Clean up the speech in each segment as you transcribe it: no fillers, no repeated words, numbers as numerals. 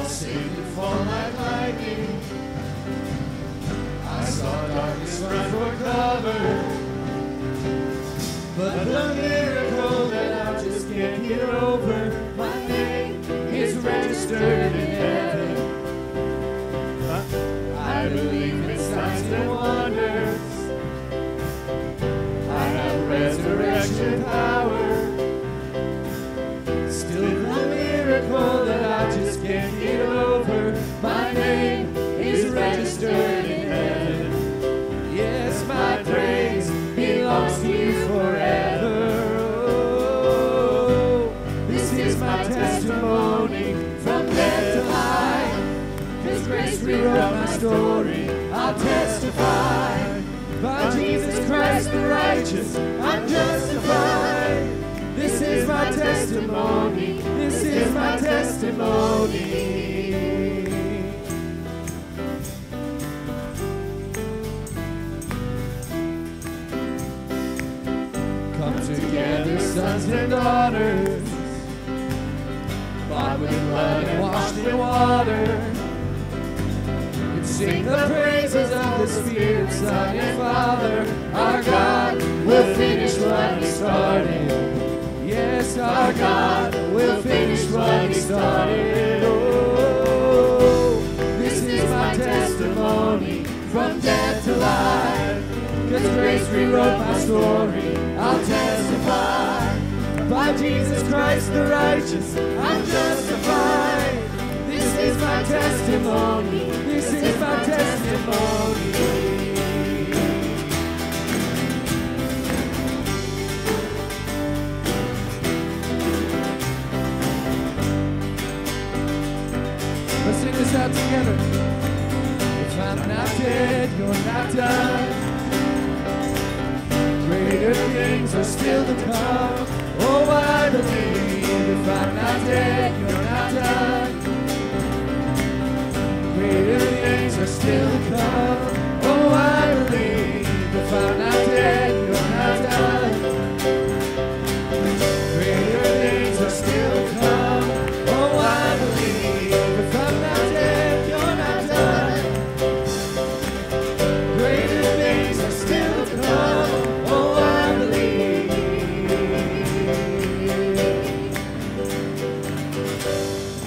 shall sing for my blinding. I saw darkness run for cover, but the miracle that I just can't get over, my name is registered in heaven. I believe in signs and wonders. I have resurrection power. Still the miracle that I just can't get over, my name is registered in heaven. Yes, my praise belongs to you forever. Oh, this is my testimony from death to life. His grace rewrote my story. I'll testify. By Jesus Christ the righteous, I'm justified. This is my testimony. This is my testimony. Come together, sons and daughters, bought with blood and washed in water. Sing the praises of the Spirit, Son, and Father. Our God will finish what He started. Yes, our God will finish what He started. Oh, this is my testimony from death to life. 'Cause grace rewrote my story. I'll testify. By Jesus Christ the righteous, I'm justified. This is my testimony. This is my testimony. Let's sing this out together. If I'm not dead, you're not done. Greater things are still to come. Oh, I believe. If I'm not dead, you're not done. Greater things are still to come. Oh, I believe. If I'm not dead, you're not done. Greater things are still to come. Oh, I believe. If I'm not dead, you're not done. Greater things are still to come. Oh, I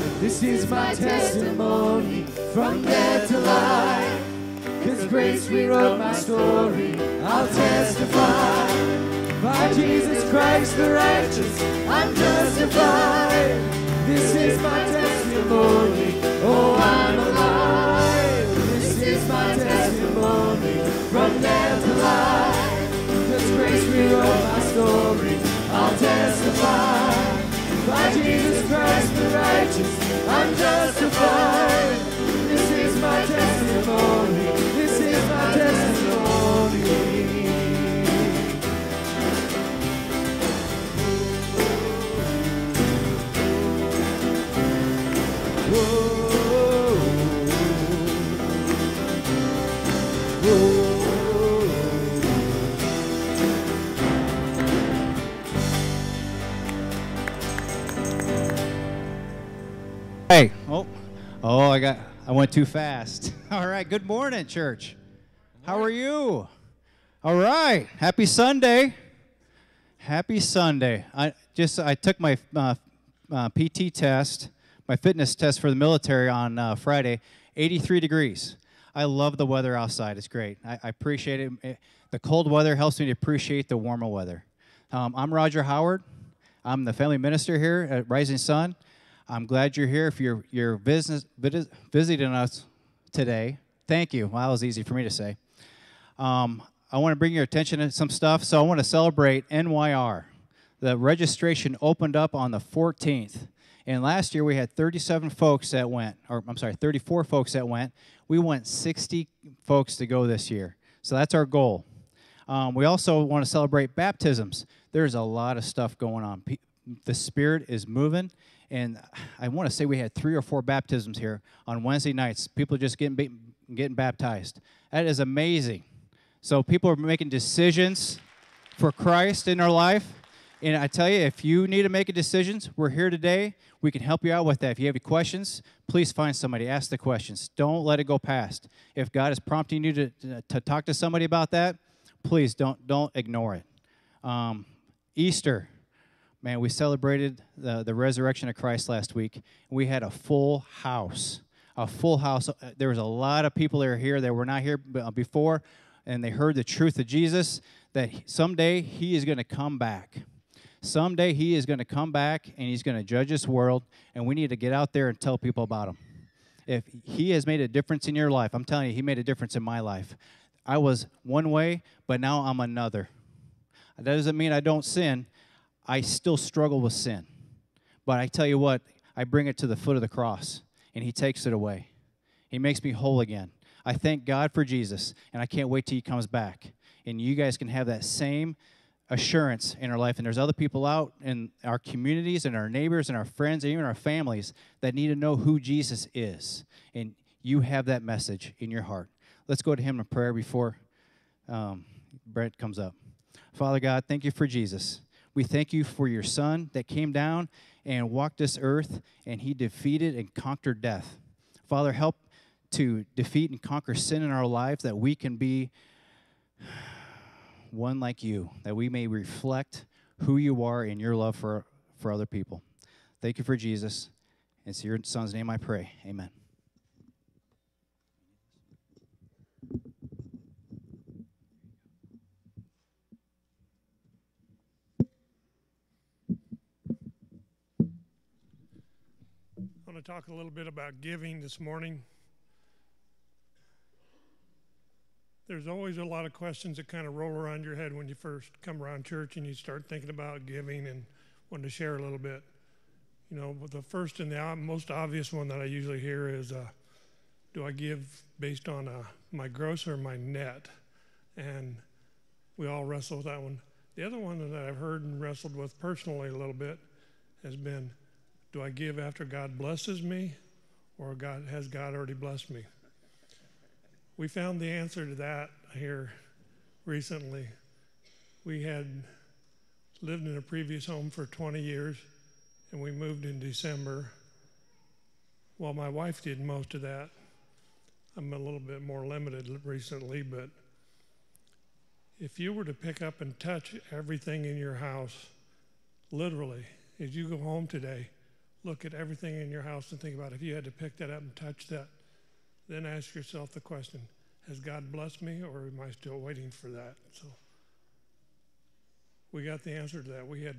believe. This is my testimony. From death to life, 'cause grace rewrote my story. I'll testify. By Jesus Christ the righteous, I'm justified. This is my testimony. Oh, I'm alive. This is my testimony. From death to life, 'cause grace rewrote my story. I'll testify. By Jesus Christ the righteous, I'm justified. My testimony, this is my testimony. Whoa. Whoa. Hey, oh, I went too fast. All right, good morning, church. How are you? All right, happy Sunday. Happy Sunday. I took my PT test, my fitness test for the military on Friday, 83 degrees. I love the weather outside. It's great. I appreciate it. The cold weather helps me to appreciate the warmer weather. I'm Roger Howard. I'm the family minister here at Rising Sun. I'm glad you're here. If you're visiting us today, thank you. Wow, that was easy for me to say. I want to bring your attention to some stuff. So I want to celebrate NYR. The registration opened up on the 14th. And last year we had 37 folks that went, or I'm sorry, 34 folks that went. We want 60 folks to go this year. So that's our goal. We also want to celebrate baptisms. There's a lot of stuff going on. The Spirit is moving. And I want to say we had 3 or 4 baptisms here on Wednesday nights. People just getting baptized. That is amazing. So people are making decisions for Christ in their life. And I tell you, if you need to make a decision, we're here today. We can help you out with that. If you have any questions, please find somebody. Ask the questions. Don't let it go past. If God is prompting you to talk to somebody about that, please don't ignore it. Easter, man, we celebrated the resurrection of Christ last week. We had a full house, There was a lot of people that were here that were not here before, and they heard the truth of Jesus, that someday he is going to come back. Someday he is going to come back, and he's going to judge this world, and we need to get out there and tell people about him. If he has made a difference in your life, I'm telling you, he made a difference in my life. I was one way, but now I'm another. That doesn't mean I don't sin. I still struggle with sin. But I tell you what, I bring it to the foot of the cross, and he takes it away. He makes me whole again. I thank God for Jesus, and I can't wait till he comes back. And you guys can have that same assurance in our life. And there's other people out in our communities and our neighbors and our friends and even our families that need to know who Jesus is. And you have that message in your heart. Let's go to him in prayer before Brett comes up. Father God, thank you for Jesus. We thank you for your son that came down and walked this earth, and he defeated and conquered death. Father, help to defeat and conquer sin in our lives, that we can be one like you, that we may reflect who you are in your love for other people. Thank you for Jesus. It's in your son's name I pray. Amen. I want to talk a little bit about giving this morning. There's always a lot of questions that kind of roll around your head when you first come around church and you start thinking about giving and wanting to share a little bit. You know, the first and the most obvious one that I usually hear is, do I give based on my gross or my net? And we all wrestle with that one. The other one that I've heard and wrestled with personally a little bit has been, do I give after God blesses me, or has God already blessed me? We found the answer to that here recently. We had lived in a previous home for 20 years, and we moved in December. Well, my wife did most of that. I'm a little bit more limited recently, but if you were to pick up and touch everything in your house, literally, as you go home today, look at everything in your house and think about if you had to pick that up and touch that, then ask yourself the question, has God blessed me, or am I still waiting for that? So we got the answer to that. We had,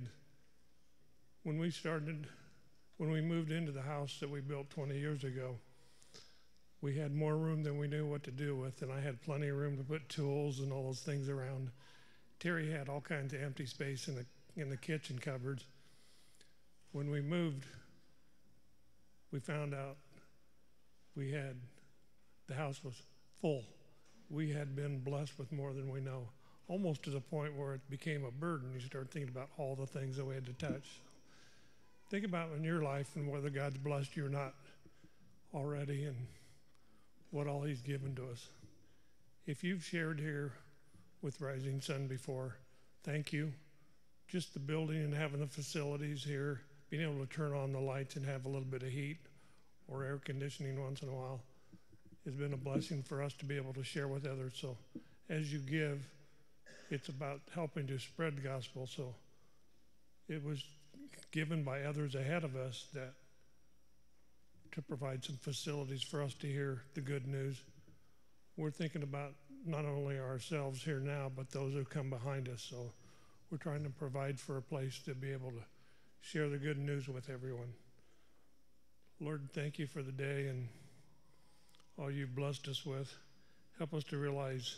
when we moved into the house that we built 20 years ago, we had more room than we knew what to do with, and I had plenty of room to put tools and all those things around. Terry had all kinds of empty space in the kitchen cupboards. When we moved, we found out the house was full. We had been blessed with more than we know, almost to the point where it became a burden. You start thinking about all the things that we had to touch. Think about in your life and whether God's blessed you or not already, and what all he's given to us. If you've shared here with Rising Sun before, thank you. Just the building and having the facilities here, being able to turn on the lights and have a little bit of heat or air conditioning once in a while, has been a blessing for us to be able to share with others. So as you give, it's about helping to spread the gospel. So it was given by others ahead of us that to provide some facilities for us to hear the good news. We're thinking about not only ourselves here now, but those who come behind us. So we're trying to provide for a place to be able to share the good news with everyone. Lord, thank you for the day and all you've blessed us with. Help us to realize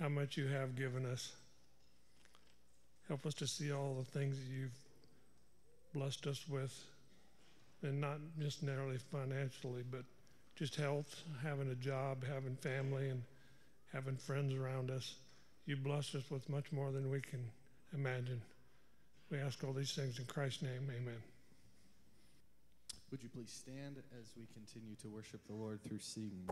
how much you have given us. Help us to see all the things that you've blessed us with, and not just narrowly financially, but just health, having a job, having family, and having friends around us. You blessed us with much more than we can imagine. We ask all these things in Christ's name. Amen. Would you please stand as we continue to worship the Lord through singing?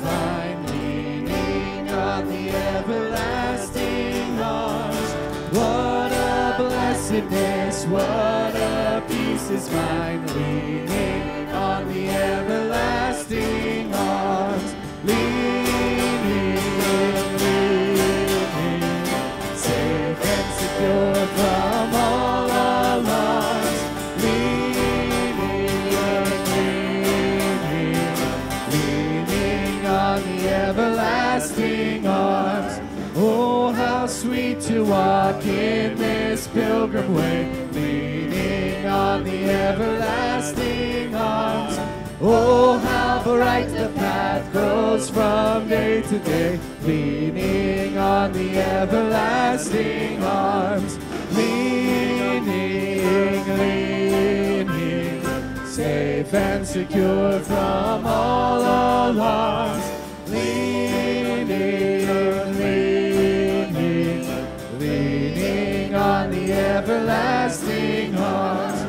divine meaning of the everlasting arms. What a blessedness, what a peace is mine, leaning on the everlasting arms. Leaning, leaning, safe and secure from all alarms. Leaning, leaning, leaning on the everlasting arms. Oh, how sweet to walk in this pilgrim way, leaning on the everlasting arms. Oh, how bright the path grows from day to day, leaning on the everlasting arms. Leaning, leaning, safe and secure from all alarms. Leaning, leaning, leaning on the everlasting arms.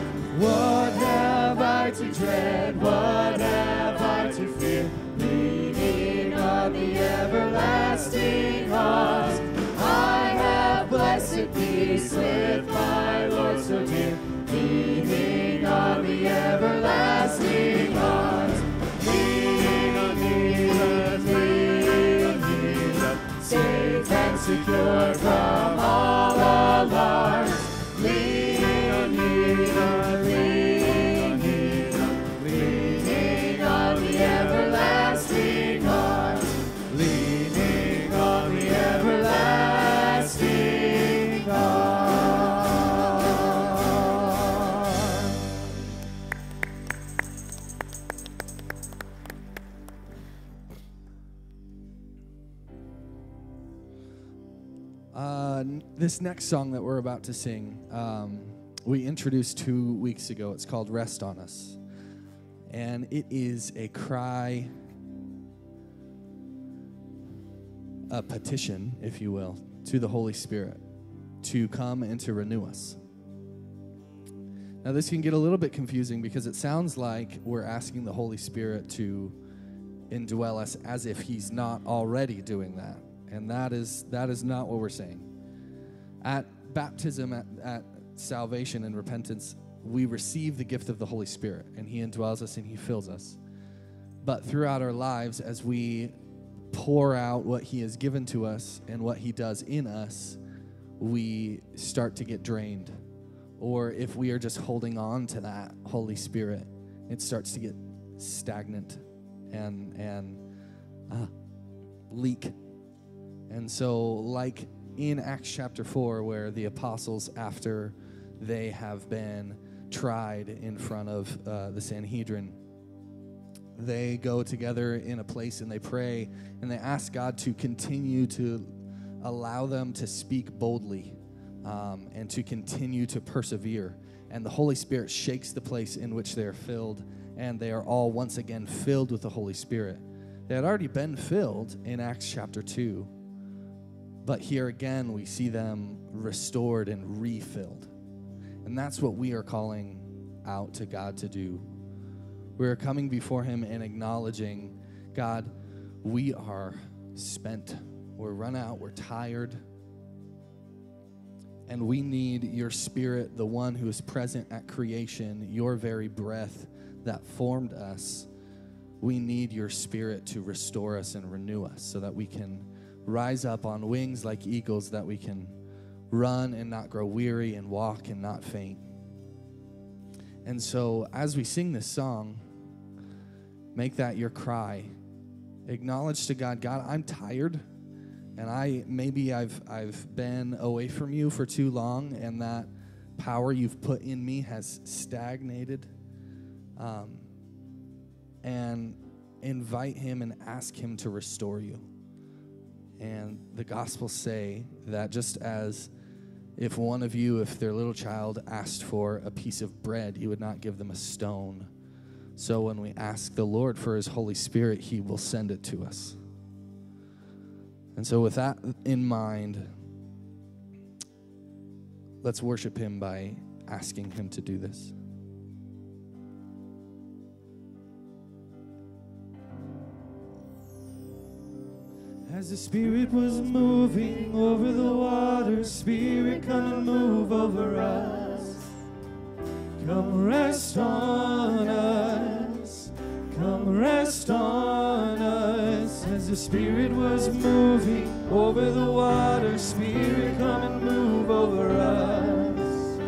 What have I to dread? What have I to fear? Leaning on the everlasting arms. I have blessed peace with my Lord so dear, leaning on the everlasting arms. Leaning, leaning, safe and secure from all alarms. This next song that we're about to sing, we introduced 2 weeks ago. It's called Rest on Us. And it is a cry, a petition, if you will, to the Holy Spirit to come and to renew us. Now, this can get a little bit confusing because it sounds like we're asking the Holy Spirit to indwell us as if he's not already doing that. And that is not what we're saying. At baptism, at salvation and repentance, we receive the gift of the Holy Spirit, and he indwells us and he fills us. But throughout our lives, as we pour out what he has given to us and what he does in us, we start to get drained. Or if we are just holding on to that Holy Spirit, it starts to get stagnant and leak. And so, like in Acts chapter 4, where the apostles, after they have been tried in front of the Sanhedrin, they go together in a place and they pray and they ask God to continue to allow them to speak boldly and to continue to persevere. And the Holy Spirit shakes the place in which they are filled, and they are all once again filled with the Holy Spirit. They had already been filled in Acts chapter 2. But here again, we see them restored and refilled. And that's what we are calling out to God to do. We are coming before him and acknowledging, God, we are spent. We're run out. We're tired. And we need your Spirit, the one who is present at creation, your very breath that formed us. We need your Spirit to restore us and renew us so that we can rise up on wings like eagles, that we can run and not grow weary and walk and not faint. And so as we sing this song, make that your cry. Acknowledge to God, God, I'm tired, and I've been away from you for too long, and that power you've put in me has stagnated. And invite him and ask him to restore you. And the Gospels say that just as if one of you, if their little child asked for a piece of bread, you would not give them a stone. So when we ask the Lord for his Holy Spirit, he will send it to us. And so with that in mind, let's worship him by asking him to do this. As the Spirit was moving over the water, Spirit, come and move over us. Come rest on us. Come rest on us. As the Spirit was moving over the water, Spirit, come and move over us.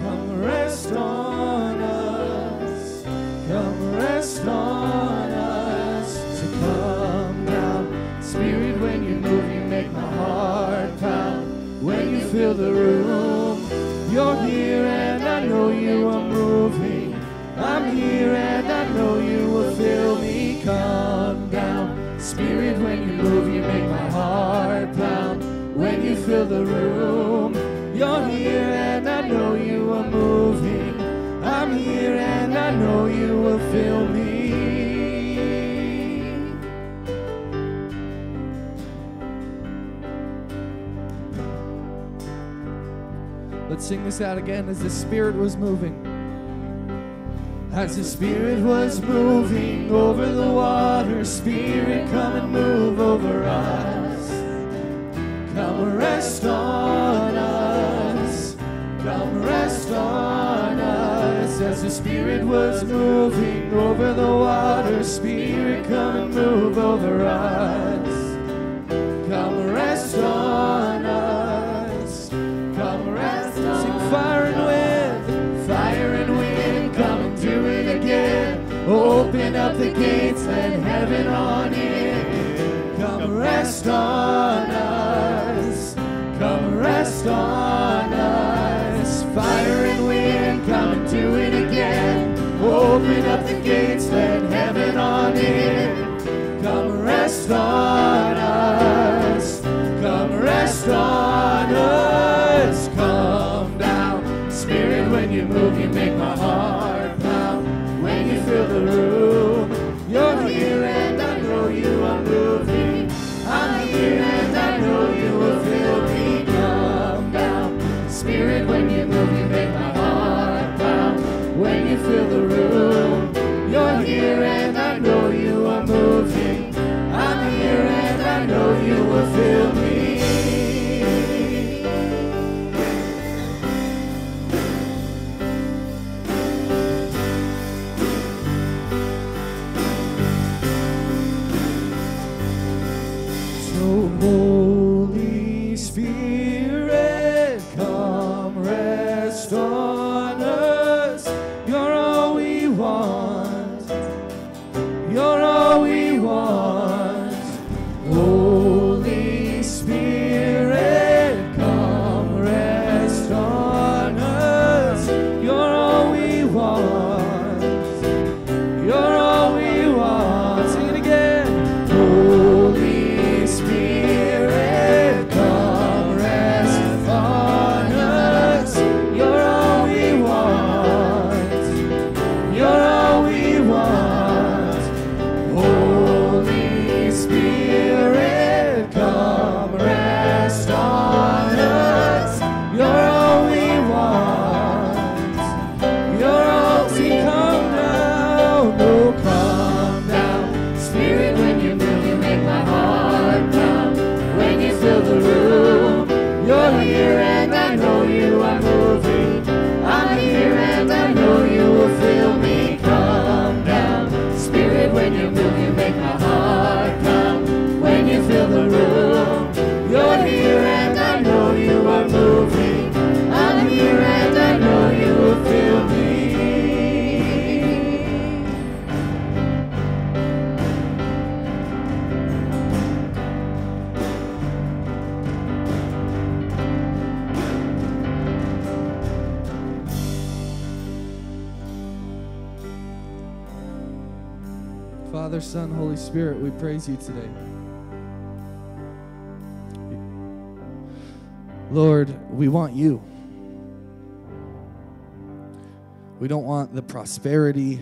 Come rest on us. Come rest on us. So come down, Spirit, when you move, you make my heart pound. When you fill the room, you're here and I know you are moving. I'm here and I know you will fill me. Come down, Spirit, when you move, you make my heart pound. When you fill the room, you're here and I know you are moving. I'm here and I know you will fill me. Let's sing this out again. As the Spirit was moving. As the Spirit was moving over the water, Spirit, come and move over us. Come rest on us. Come rest on us. As the Spirit was moving over the water, Spirit, come and move over us. Come rest on us. Fire and wind, come and do it again. Open up the gates, let heaven on in. Come rest on us. Come rest on us. Fire and wind, come and do it again. Open up the gates, let heaven on in. Come rest on us. Come rest on us. Come down, Spirit, when you move, you make my heart pound. When you fill the room, you're here and I know you are moving. I'm here and I know you will fill me. Come down, Spirit, when you move, you make my heart pound. When you fill the room, you're here and I know you are moving. I'm here and I know you will fill me. So Holy Spirit, come rest on us. You're all we want. You're all we want. Father, Son, Holy Spirit, we praise you today. Lord, we want you. We don't want the prosperity.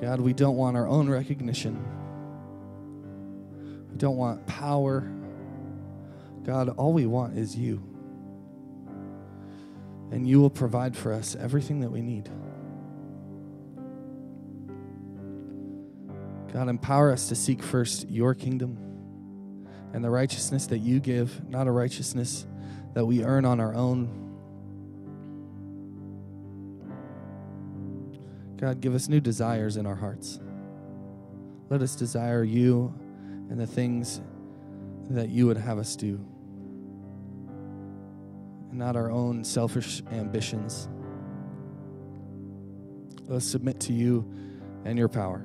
God, we don't want our own recognition. We don't want power. God, all we want is you. And you will provide for us everything that we need. God, empower us to seek first your kingdom and the righteousness that you give, not a righteousness that we earn on our own. God, give us new desires in our hearts. Let us desire you and the things that you would have us do, and not our own selfish ambitions. Let us submit to you and your power.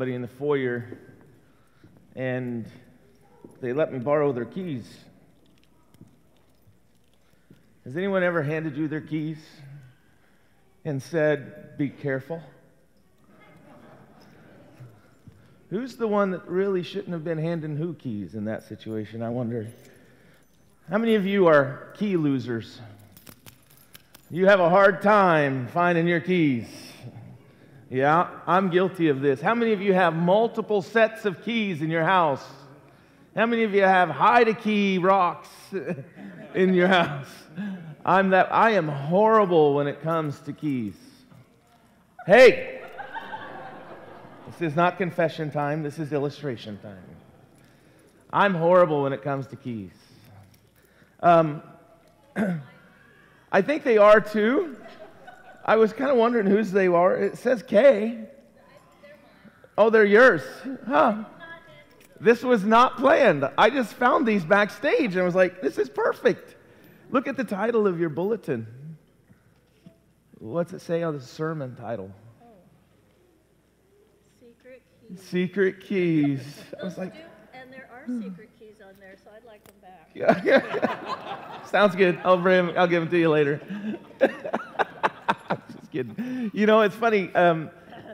In the foyer, and they let me borrow their keys. Has anyone ever handed you their keys and said, be careful? Who's the one that really shouldn't have been handing who keys in that situation, I wonder? How many of you are key losers? You have a hard time finding your keys. Yeah, I'm guilty of this. How many of you have multiple sets of keys in your house? How many of you have hide-a-key rocks in your house? I am horrible when it comes to keys. Hey! This is not confession time. This is illustration time. I'm horrible when it comes to keys. I think they are too. I was kind of wondering whose they are. It says K. Oh, they're yours. Huh. This was not planned. I just found these backstage and I was like, this is perfect. Look at the title of your bulletin. What's it say on the sermon title? Oh. Secret Keys. Secret Keys. I was like, and there are secret keys on there, so I'd like them back. Yeah. Sounds good. I'll give them to you later. Kidding. You know, it's funny.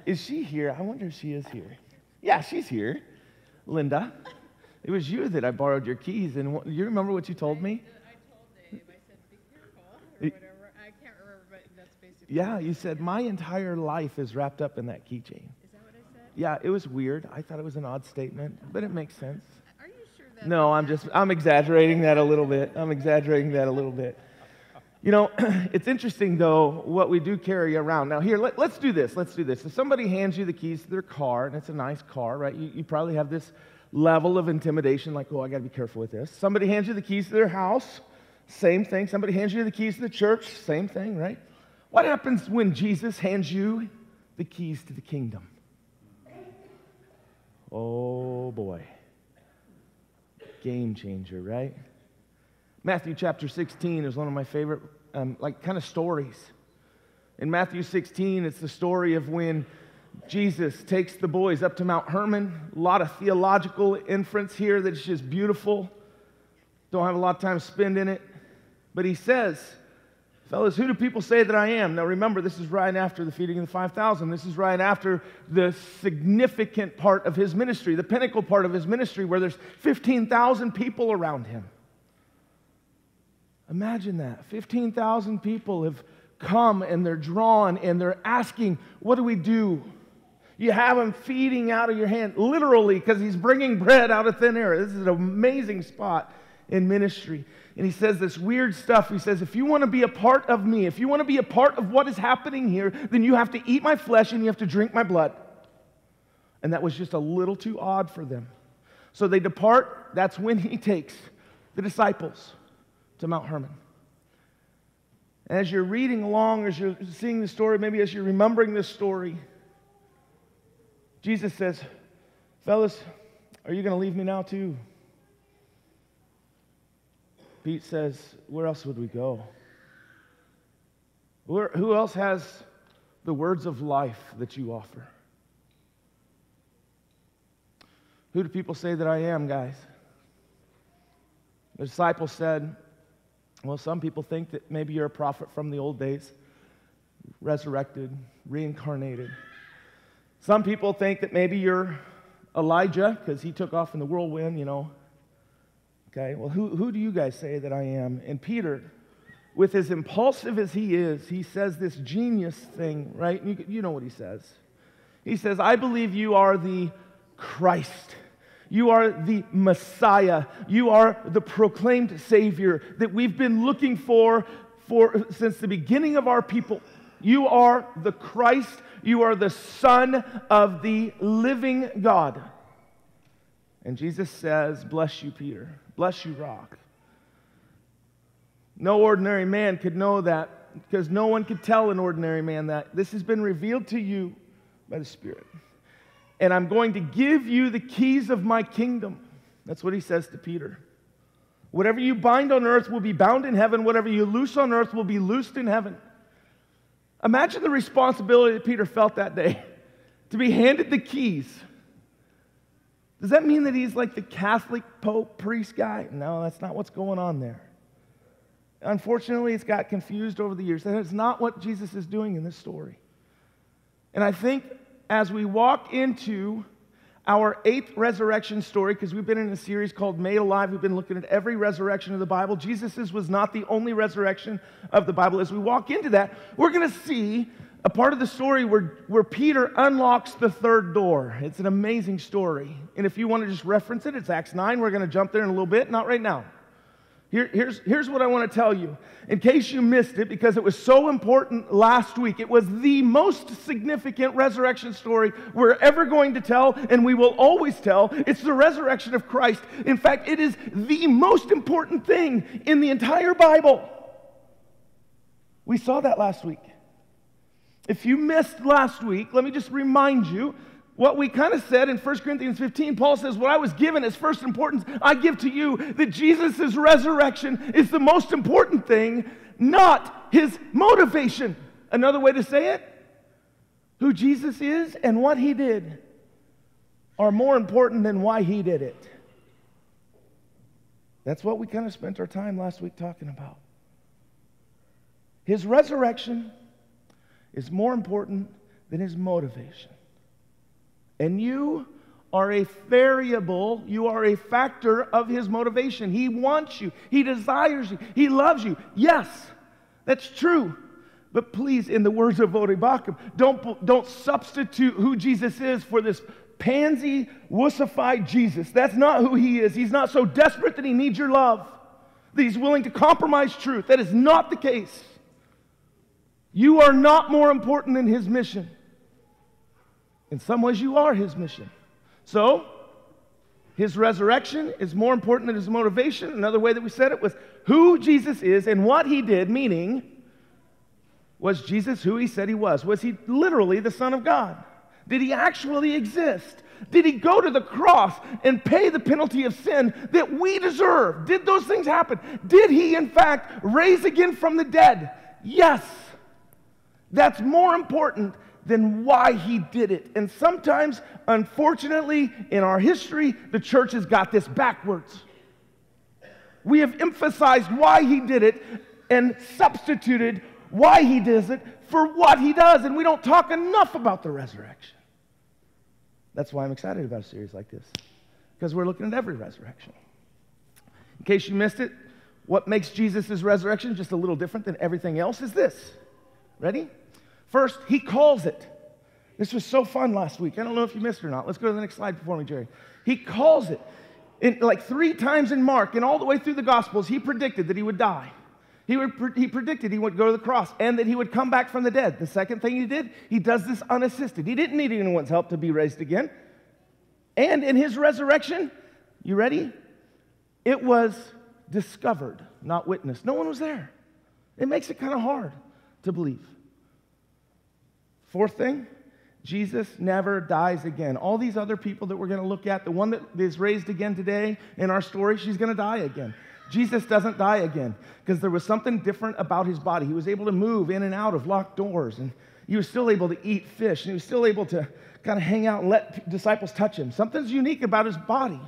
Is she here? I wonder if she is here. Yeah, she's here. Lydda, it was you that I borrowed your keys. And you remember what you told me? I told Dave. I said, be careful or whatever. I can't remember, but that's basically. Yeah, you said, my entire life is wrapped up in that keychain. Is that what I said? Yeah, it was weird. I thought it was an odd statement, but it makes sense. Are you sure that? No, I'm exaggerating that a little bit. You know, it's interesting, though, what we do carry around. Now, here, let's do this. If somebody hands you the keys to their car, and it's a nice car, right, you probably have this level of intimidation, like, oh, I got to be careful with this. Somebody hands you the keys to their house, same thing. Somebody hands you the keys to the church, same thing, right? What happens when Jesus hands you the keys to the kingdom? Oh, boy. Game changer, right? Matthew chapter 16 is one of my favorite, kind of stories. In Matthew 16, it's the story of when Jesus takes the boys up to Mount Hermon. A lot of theological inference here that's just beautiful. Don't have a lot of time spent in it. But he says, fellas, who do people say that I am? Now remember, this is right after the feeding of the 5,000. This is right after the significant part of his ministry, the pinnacle part of his ministry, where there's 15,000 people around him. Imagine that. 15,000 people have come and they're drawn and they're asking, what do we do? You have him feeding out of your hand, literally, because he's bringing bread out of thin air. This is an amazing spot in ministry. And he says this weird stuff. He says, if you want to be a part of me, if you want to be a part of what is happening here, then you have to eat my flesh and you have to drink my blood. And that was just a little too odd for them. So they depart. That's when he takes the disciples to Mount Hermon. And as you're reading along, as you're seeing the story, maybe as you're remembering this story, Jesus says, fellas, are you going to leave me now too? Pete says, where else would we go? Who else has the words of life that you offer? Who do people say that I am, guys? The disciples said, well, some people think that maybe you're a prophet from the old days, resurrected, reincarnated. Some people think that maybe you're Elijah because he took off in the whirlwind, you know. Okay, well, who do you guys say that I am? And Peter, with as impulsive as he is, he says this genius thing, right? You know what he says. He says, I believe you are the Christ. You are the Messiah. You are the proclaimed Savior that we've been looking for since the beginning of our people. You are the Christ. You are the Son of the living God. And Jesus says, bless you, Peter. Bless you, rock. No ordinary man could know that because no one could tell an ordinary man that. This has been revealed to you by the Spirit. And I'm going to give you the keys of my kingdom. That's what he says to Peter. Whatever you bind on earth will be bound in heaven. Whatever you loose on earth will be loosed in heaven. Imagine the responsibility that Peter felt that day to be handed the keys. Does that mean that he's like the Catholic Pope priest guy? No, that's not what's going on there. Unfortunately, it's got confused over the years. And it's not what Jesus is doing in this story. And I think as we walk into our 8th resurrection story, because we've been in a series called Made Alive, we've been looking at every resurrection of the Bible. Jesus's was not the only resurrection of the Bible. As we walk into that, we're going to see a part of the story where Peter unlocks the third door. It's an amazing story. And if you want to just reference it, it's Acts 9. We're going to jump there in a little bit. Not right now. Here's what I want to tell you. In case you missed it, because it was so important last week, it was the most significant resurrection story we're ever going to tell, and we will always tell. It's the resurrection of Christ. In fact, it is the most important thing in the entire Bible. We saw that last week. If you missed last week, let me just remind you what we kind of said in 1 Corinthians 15. Paul says, what I was given as first importance, I give to you that Jesus' resurrection is the most important thing, not his motivation. Another way to say it, who Jesus is and what he did are more important than why he did it. That's what we kind of spent our time last week talking about. His resurrection is more important than his motivation. And you are a variable, you are a factor of his motivation. He wants you, he desires you, he loves you. Yes, that's true. But please, in the words of Odie Bacham, don't substitute who Jesus is for this pansy, wussified Jesus. That's not who he is. He's not so desperate that he needs your love, that he's willing to compromise truth. That is not the case. You are not more important than his mission. In some ways, you are his mission. So, his resurrection is more important than his motivation. Another way that we said it was who Jesus is and what he did, meaning, was Jesus who he said he was? Was he literally the Son of God? Did he actually exist? Did he go to the cross and pay the penalty of sin that we deserve? Did those things happen? Did he, in fact, rise again from the dead? Yes. That's more important than why he did it. And sometimes, unfortunately, in our history, the church has got this backwards. We have emphasized why he did it and substituted why he does it for what he does, and we don't talk enough about the resurrection. That's why I'm excited about a series like this, because we're looking at every resurrection. In case you missed it, what makes Jesus' resurrection just a little different than everything else is this. Ready? First, he calls it. This was so fun last week. I don't know if you missed it or not. Let's go to the next slide before me, Jerry. He calls it. Like 3 times in Mark and all the way through the Gospels, he predicted that he would die. He predicted he would go to the cross and that he would come back from the dead. The second thing he did, he does this unassisted. He didn't need anyone's help to be raised again. And in his resurrection, you ready? It was discovered, not witnessed. No one was there. It makes it kind of hard to believe. Fourth thing, Jesus never dies again. All these other people that we're going to look at, the one that is raised again today in our story, she's going to die again. Jesus doesn't die again because there was something different about his body. He was able to move in and out of locked doors, and he was still able to eat fish, and he was still able to kind of hang out and let disciples touch him. Something's unique about his body,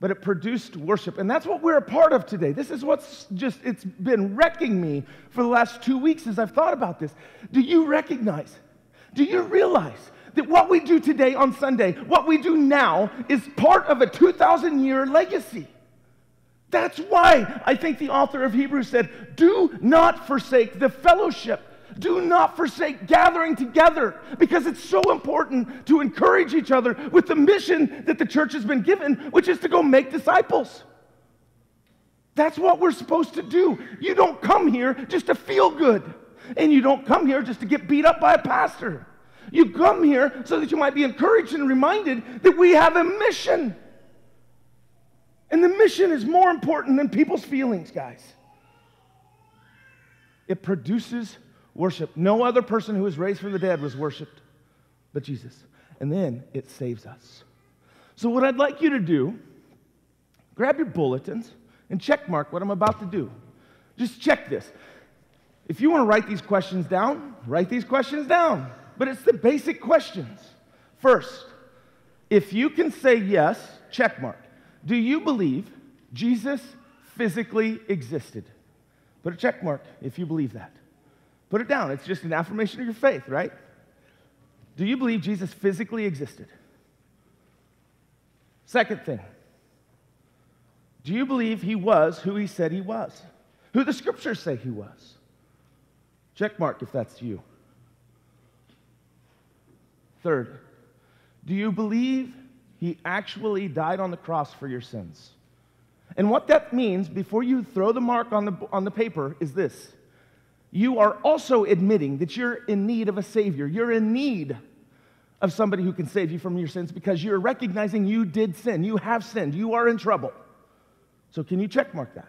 but it produced worship, and that's what we're a part of today. This is what's just, it's been wrecking me for the last 2 weeks as I've thought about this. Do you recognize, do you realize that what we do today on Sunday, what we do now is part of a 2,000-year legacy? That's why I think the author of Hebrews said, do not forsake the fellowship. Do not forsake gathering together, because it's so important to encourage each other with the mission that the church has been given, which is to go make disciples. That's what we're supposed to do. You don't come here just to feel good, and you don't come here just to get beat up by a pastor. You come here so that you might be encouraged and reminded that we have a mission. And the mission is more important than people's feelings, guys. It produces worship. No other person who was raised from the dead was worshiped but Jesus. And then it saves us. So what I'd like you to do, grab your bulletins and check mark what I'm about to do. Just check this. If you want to write these questions down, write these questions down. But it's the basic questions. First, if you can say yes, check mark. Do you believe Jesus physically existed? Put a check mark if you believe that. Put it down. It's just an affirmation of your faith, right? Do you believe Jesus physically existed? Second thing, do you believe he was who he said he was? Who the scriptures say he was? Check mark if that's you. Third, do you believe he actually died on the cross for your sins? And what that means, before you throw the mark on the paper, is this. You are also admitting that you're in need of a Savior. You're in need of somebody who can save you from your sins, because you're recognizing you did sin. You have sinned. You are in trouble. So can you check mark that?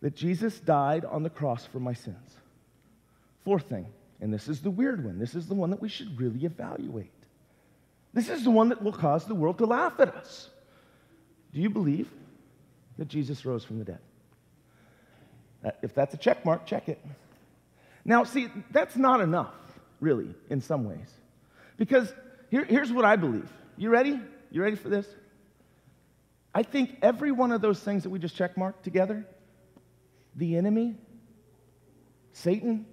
That Jesus died on the cross for my sins. Fourth thing, and this is the weird one. This is the one that we should really evaluate. This is the one that will cause the world to laugh at us. Do you believe that Jesus rose from the dead? If that's a check mark, check it. Now, see, that's not enough, really, in some ways. Because here's what I believe. You ready? You ready for this? I think every one of those things that we just check marked together, the enemy, Satan,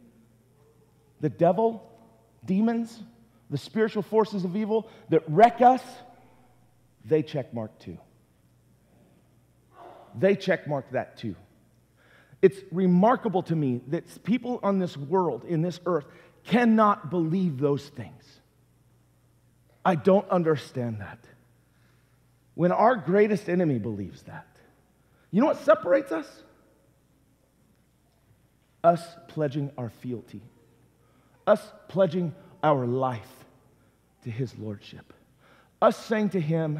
the devil, demons, the spiritual forces of evil that wreck us, they check mark too. They check mark that too. It's remarkable to me that people on this world, in this earth, cannot believe those things. I don't understand that. When our greatest enemy believes that, you know what separates us? Us pledging our fealty. Us pledging our life to his lordship. Us saying to him,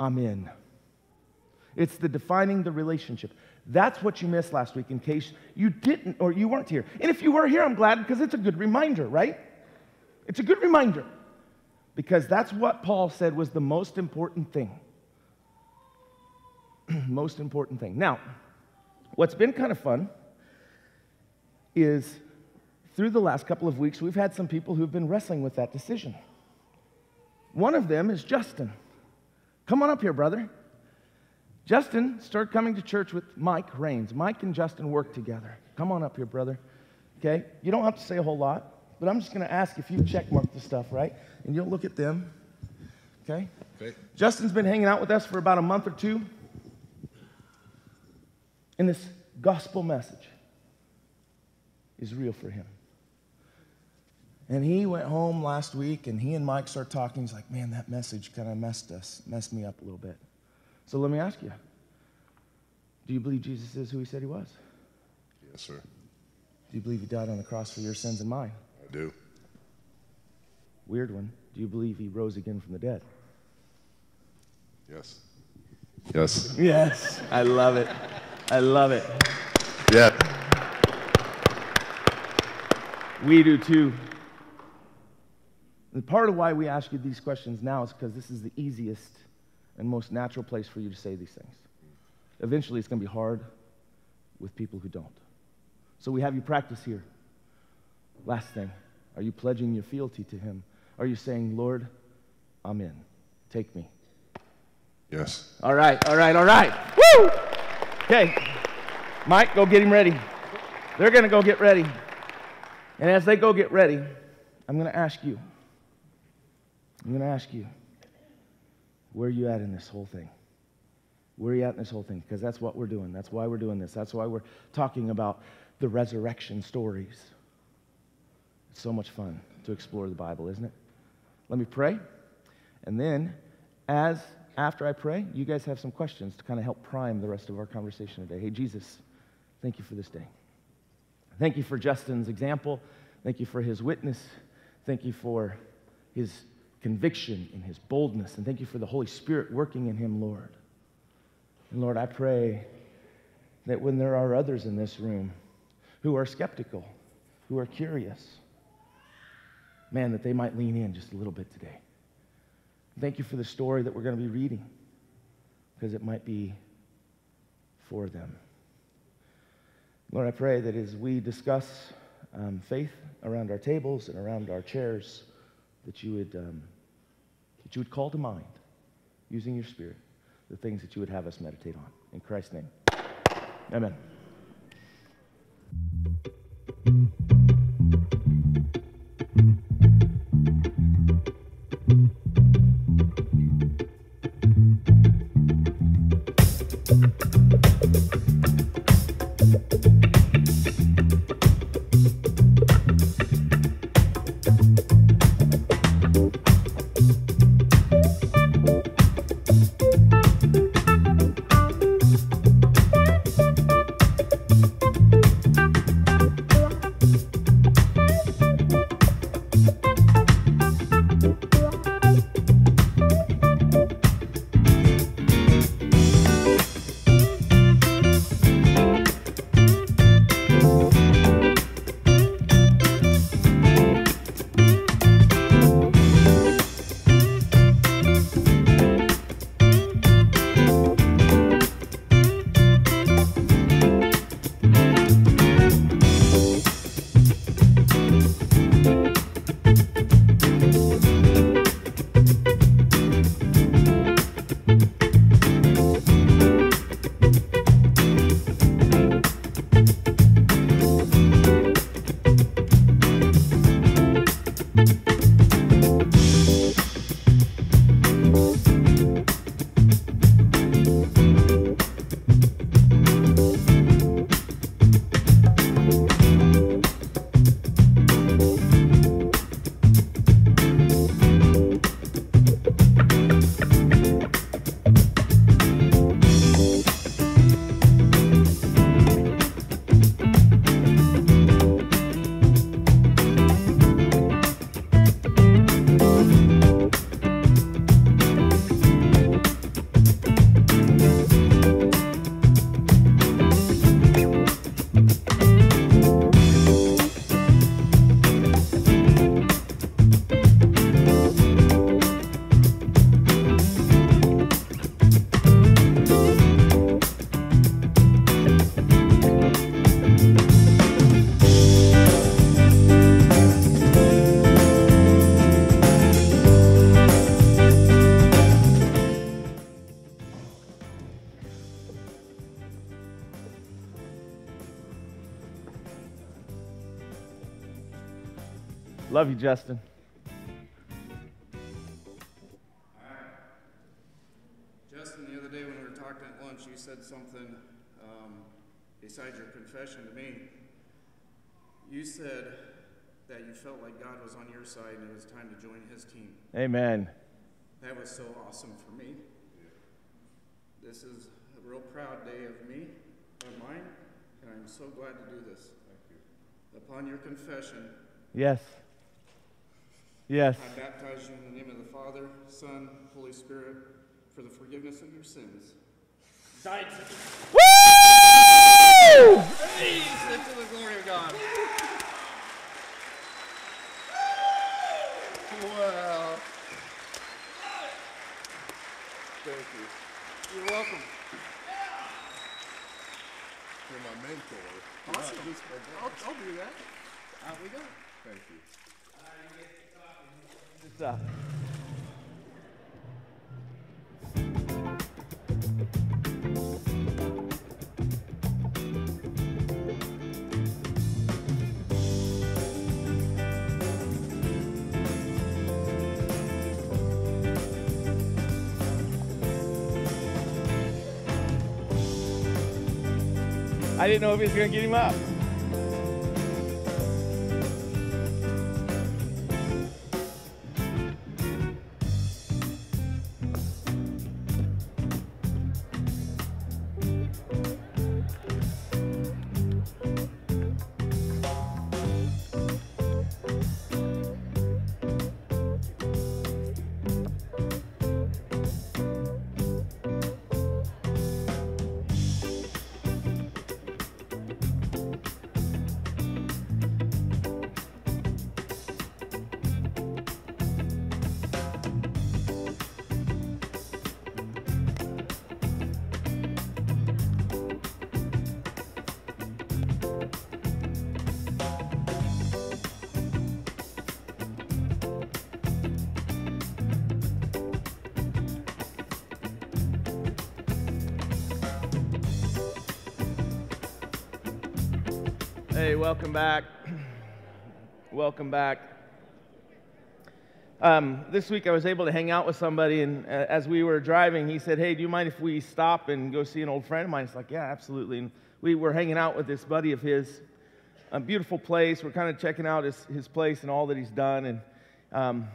I'm in. It's the defining the relationship. That's what you missed last week, in case you didn't or you weren't here. And if you were here, I'm glad, because it's a good reminder, right? It's a good reminder, because that's what Paul said was the most important thing. Most important thing. Now, what's been kind of fun is through the last couple of weeks, we've had some people who've been wrestling with that decision. One of them is Justin. Come on up here, brother. Justin started coming to church with Mike Raines. Mike and Justin work together. Come on up here, brother. Okay? You don't have to say a whole lot, but I'm just going to ask if you checkmark the stuff, right? And you'll look at them. Okay? Okay. Justin's been hanging out with us for about a month or two and this gospel message is real for him. And he went home last week, and he and Mike started talking. He's like, man, that message kind of messed me up a little bit. So let me ask you, do you believe Jesus is who he said he was? Yes, sir. Do you believe he died on the cross for your sins and mine? I do. Weird one. Do you believe he rose again from the dead? Yes. Yes. Yes. I love it. I love it. Yeah. We do too. And part of why we ask you these questions now is because this is the easiest and most natural place for you to say these things. Eventually, it's going to be hard with people who don't. So we have you practice here. Last thing, are you pledging your fealty to him? Are you saying, Lord, I'm in. Take me. Yes. All right, all right, all right. Woo! Okay. Mike, go get him ready. They're going to go get ready. And as they go get ready, I'm going to ask you, where are you at in this whole thing? Where are you at in this whole thing? Because that's what we're doing. That's why we're doing this. That's why we're talking about the resurrection stories. It's so much fun to explore the Bible, isn't it? Let me pray. And then, after I pray, you guys have some questions to kind of help prime the rest of our conversation today. Hey, Jesus, thank you for this day. Thank you for Justin's example. Thank you for his witness. Thank you for his conviction and his boldness. And thank you for the Holy Spirit working in him, Lord. And Lord, I pray that when there are others in this room who are skeptical, who are curious, man, that they might lean in just a little bit today. Thank you for the story that we're going to be reading, because it might be for them. Lord, I pray that as we discuss faith around our tables and around our chairs, that you would call to mind, using your Spirit, the things that you would have us meditate on. In Christ's name, amen. Love you, Justin. Justin, the other day when we were talking at lunch, you said something besides your confession to me. You said that you felt like God was on your side and it was time to join his team. Amen. That was so awesome for me. This is a real proud day of me, of mine, and I'm so glad to do this. Thank you. Upon your confession. Yes. Yes. I baptize you in the name of the Father, Son, Holy Spirit, for the forgiveness of your sins. Died. Woo! Praise to the glory of God. Wow. Thank you. You're welcome. You're my mentor. Awesome. I'll do that. Out we go. Thank you. Good stuff. I didn't know if he was going to get him up. Hey, welcome back. Welcome back. This week I was able to hang out with somebody, and as we were driving, he said, hey, do you mind if we stop and go see an old friend of mine? It's like, yeah, absolutely. And we were hanging out with this buddy of his, a beautiful place. We're kind of checking out his place and all that he's done. And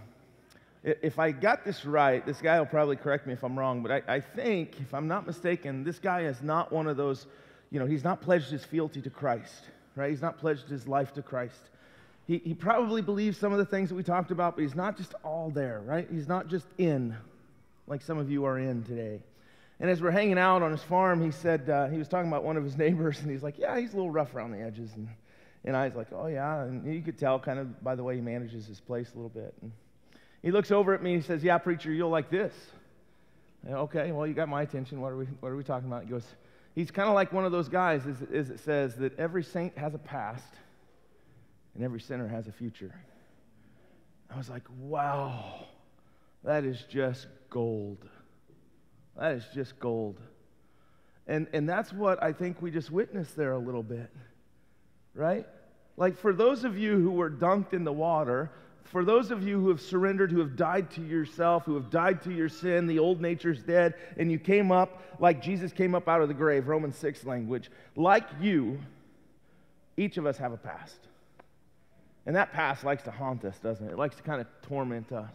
if I got this right, this guy will probably correct me if I'm wrong, but I think, if I'm not mistaken, this guy is not one of those, you know, he's not pledged his fealty to Christ. Right? He's not pledged his life to Christ. He probably believes some of the things that we talked about, but he's not just all there, right? He's not just in, like some of you are in today. And as we're hanging out on his farm, he said, he was talking about one of his neighbors, and he's like, yeah, he's a little rough around the edges. And I was like, oh, yeah. And you could tell kind of by the way he manages his place a little bit. And he looks over at me and he says, yeah, preacher, you'll like this. And, okay, well, you got my attention. What are we talking about? He goes, he's kind of like one of those guys, as it says, that every saint has a past and every sinner has a future. I was like, wow, that is just gold. That is just gold. And that's what I think we just witnessed there a little bit, right? Like for those of you who were dunked in the water, for those of you who have surrendered, who have died to yourself, who have died to your sin, the old nature's dead, and you came up like Jesus came up out of the grave, Romans 6 language, like you, each of us have a past. And that past likes to haunt us, doesn't it? It likes to kind of torment us.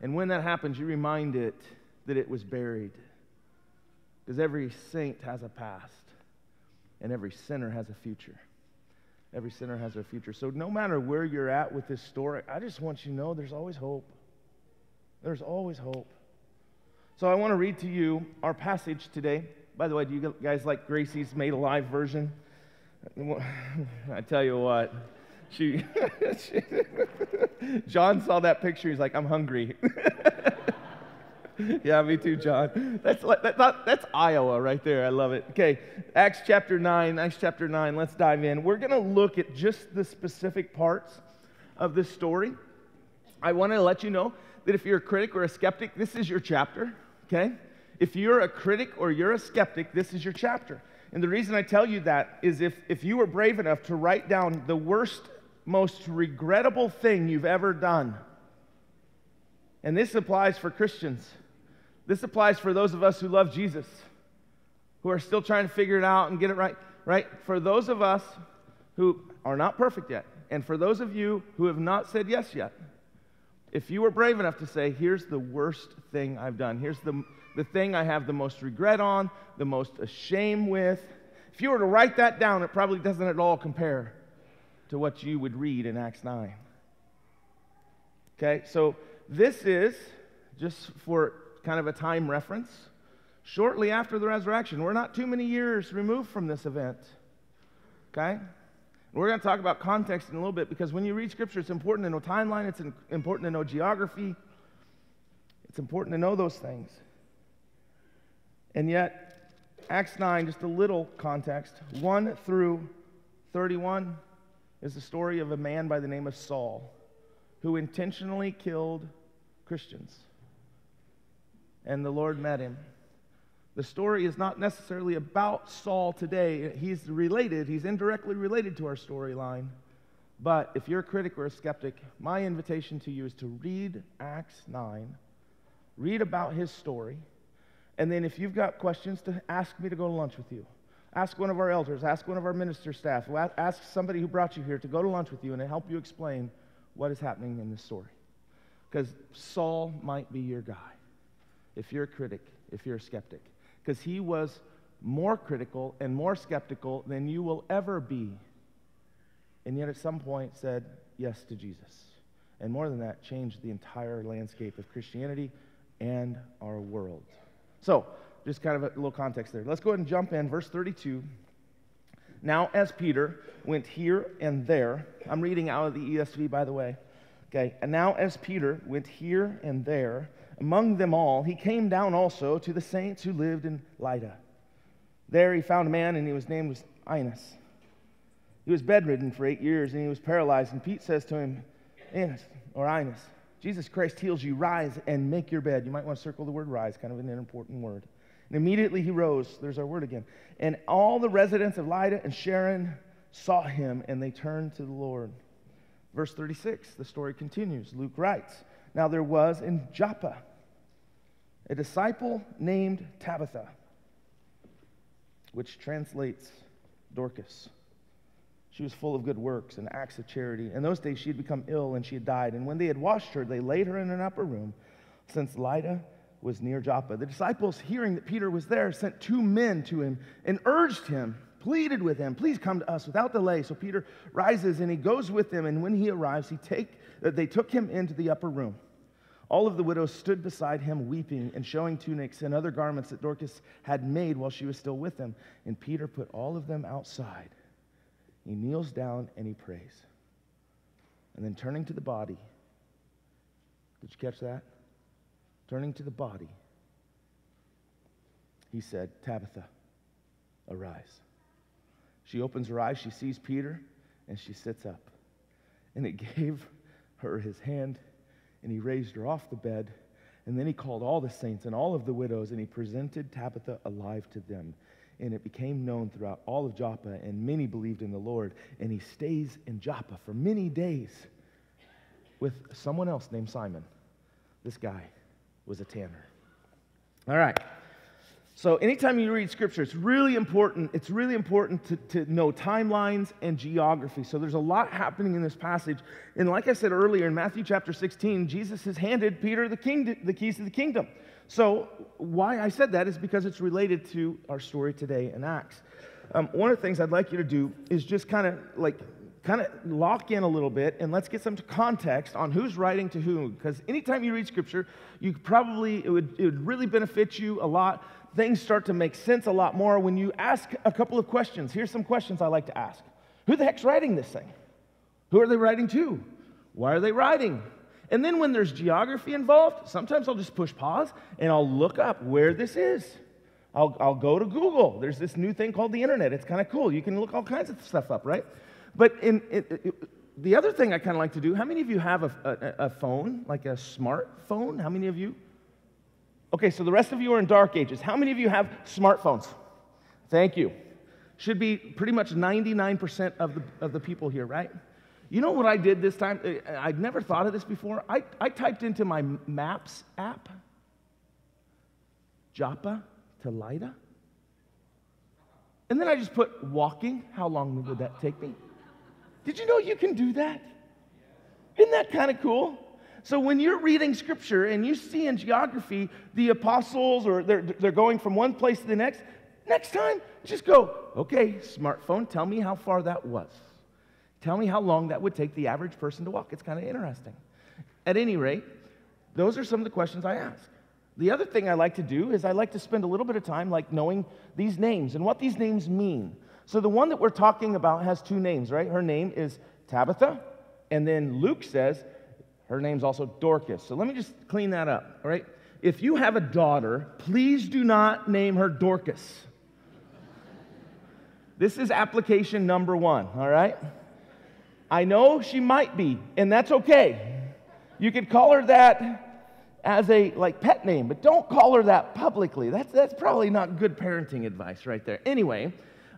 And when that happens, you remind it that it was buried. Because every saint has a past, and every sinner has a future. Every sinner has their future. So no matter where you're at with this story, I just want you to know there's always hope. There's always hope. So I want to read to you our passage today. By the way, do you guys like Gracie's Made Alive version? I tell you what, John saw that picture. He's like, I'm hungry. Yeah, me too, John. That's Iowa right there. I love it. Okay, Acts chapter 9. Acts chapter 9. Let's dive in. We're going to look at just the specific parts of this story. I want to let you know that if you're a critic or a skeptic, this is your chapter, okay? If you're a critic or you're a skeptic, this is your chapter. And the reason I tell you that is if you were brave enough to write down the worst most regrettable thing you've ever done. And this applies for Christians. This applies for those of us who love Jesus, who are still trying to figure it out and get it right, right? For those of us who are not perfect yet, and for those of you who have not said yes yet, if you were brave enough to say, here's the worst thing I've done, here's the thing I have the most regret on, the most ashamed with, if you were to write that down, it probably doesn't at all compare to what you would read in Acts 9. Okay, so this is, just for kind of a time reference, shortly after the resurrection. We're not too many years removed from this event, okay? We're going to talk about context in a little bit, because when you read Scripture, it's important to know timeline, it's important to know geography, it's important to know those things. And yet, Acts 9, just a little context, 1 through 31 is the story of a man by the name of Saul, who intentionally killed Christians, and the Lord met him. The story is not necessarily about Saul today. He's related, he's indirectly related to our storyline. But if you're a critic or a skeptic, my invitation to you is to read Acts 9, read about his story, and then if you've got questions, to ask me to go to lunch with you. Ask one of our elders, ask one of our minister staff, ask somebody who brought you here to go to lunch with you and to help you explain what is happening in this story. Because Saul might be your guy, if you're a critic, if you're a skeptic. Because he was more critical and more skeptical than you will ever be. And yet at some point said yes to Jesus. And more than that, changed the entire landscape of Christianity and our world. So, just kind of a little context there. Let's go ahead and jump in. Verse 32. Now as Peter went here and there, I'm reading out of the ESV, by the way. Okay, and now as Peter went here and there, among them all, he came down also to the saints who lived in Lydda. There he found a man, and his name was Aeneas. He was bedridden for 8 years, and he was paralyzed. And Pete says to him, Aeneas, Jesus Christ heals you. Rise and make your bed. You might want to circle the word rise, kind of an important word. And immediately he rose. There's our word again. And all the residents of Lydda and Sharon saw him, and they turned to the Lord. Verse 36, the story continues. Luke writes, now there was in Joppa a disciple named Tabitha, which translates Dorcas. She was full of good works and acts of charity. In those days she had become ill and she had died. And when they had washed her, they laid her in an upper room, since Lydda was near Joppa. The disciples, hearing that Peter was there, sent 2 men to him and urged him, pleaded with him, please come to us without delay. So Peter rises and he goes with them. And when he arrives, they took him into the upper room. All of the widows stood beside him weeping and showing tunics and other garments that Dorcas had made while she was still with them. And Peter put all of them outside. He kneels down and he prays. And then turning to the body, did you catch that? Turning to the body, he said, Tabitha, arise. She opens her eyes, she sees Peter, and she sits up. And it gave her his hand, and he raised her off the bed, and then he called all the saints and all of the widows, and he presented Tabitha alive to them. And it became known throughout all of Joppa, and many believed in the Lord. And he stays in Joppa for many days with someone else named Simon. This guy was a tanner. All right. So anytime you read Scripture, it's really important to know timelines and geography. So there's a lot happening in this passage. And like I said earlier, in Matthew chapter 16, Jesus has handed Peter the keys to the kingdom. So why I said that is because it's related to our story today in Acts. One of the things I'd like you to do is just kind of lock in a little bit, and let's get some context on who's writing to whom. Because anytime you read Scripture, it would really benefit you a lot. Things start to make sense a lot more when you ask a couple of questions. Here's some questions I like to ask. Who the heck's writing this thing? Who are they writing to? Why are they writing? And then when there's geography involved, sometimes I'll just push pause and I'll look up where this is. I'll go to Google. There's this new thing called the internet. It's kind of cool. You can look all kinds of stuff up, right? But the other thing I kind of like to do, how many of you have a phone, like a smartphone? How many of you? Okay, so the rest of you are in dark ages. How many of you have smartphones? Thank you. Should be pretty much 99% of the people here, right? You know what I did this time? I'd never thought of this before. I typed into my Maps app, Joppa to Lydda. And then I just put walking. How long would that take me? Did you know you can do that? Isn't that kind of cool? So when you're reading Scripture and you see in geography the apostles or they're going from one place to the next, next time, just go, okay, smartphone, tell me how far that was. Tell me how long that would take the average person to walk. It's kind of interesting. At any rate, those are some of the questions I ask. The other thing I like to do is I like to spend a little bit of time like knowing these names and what these names mean. So the one that we're talking about has two names, right? Her name is Tabitha, and then Luke says her name's also Dorcas. So let me just clean that up, all right? If you have a daughter, please do not name her Dorcas. This is application number one, all right? I know she might be, and that's okay. You could call her that as a pet name, but don't call her that publicly. That's probably not good parenting advice right there. Anyway,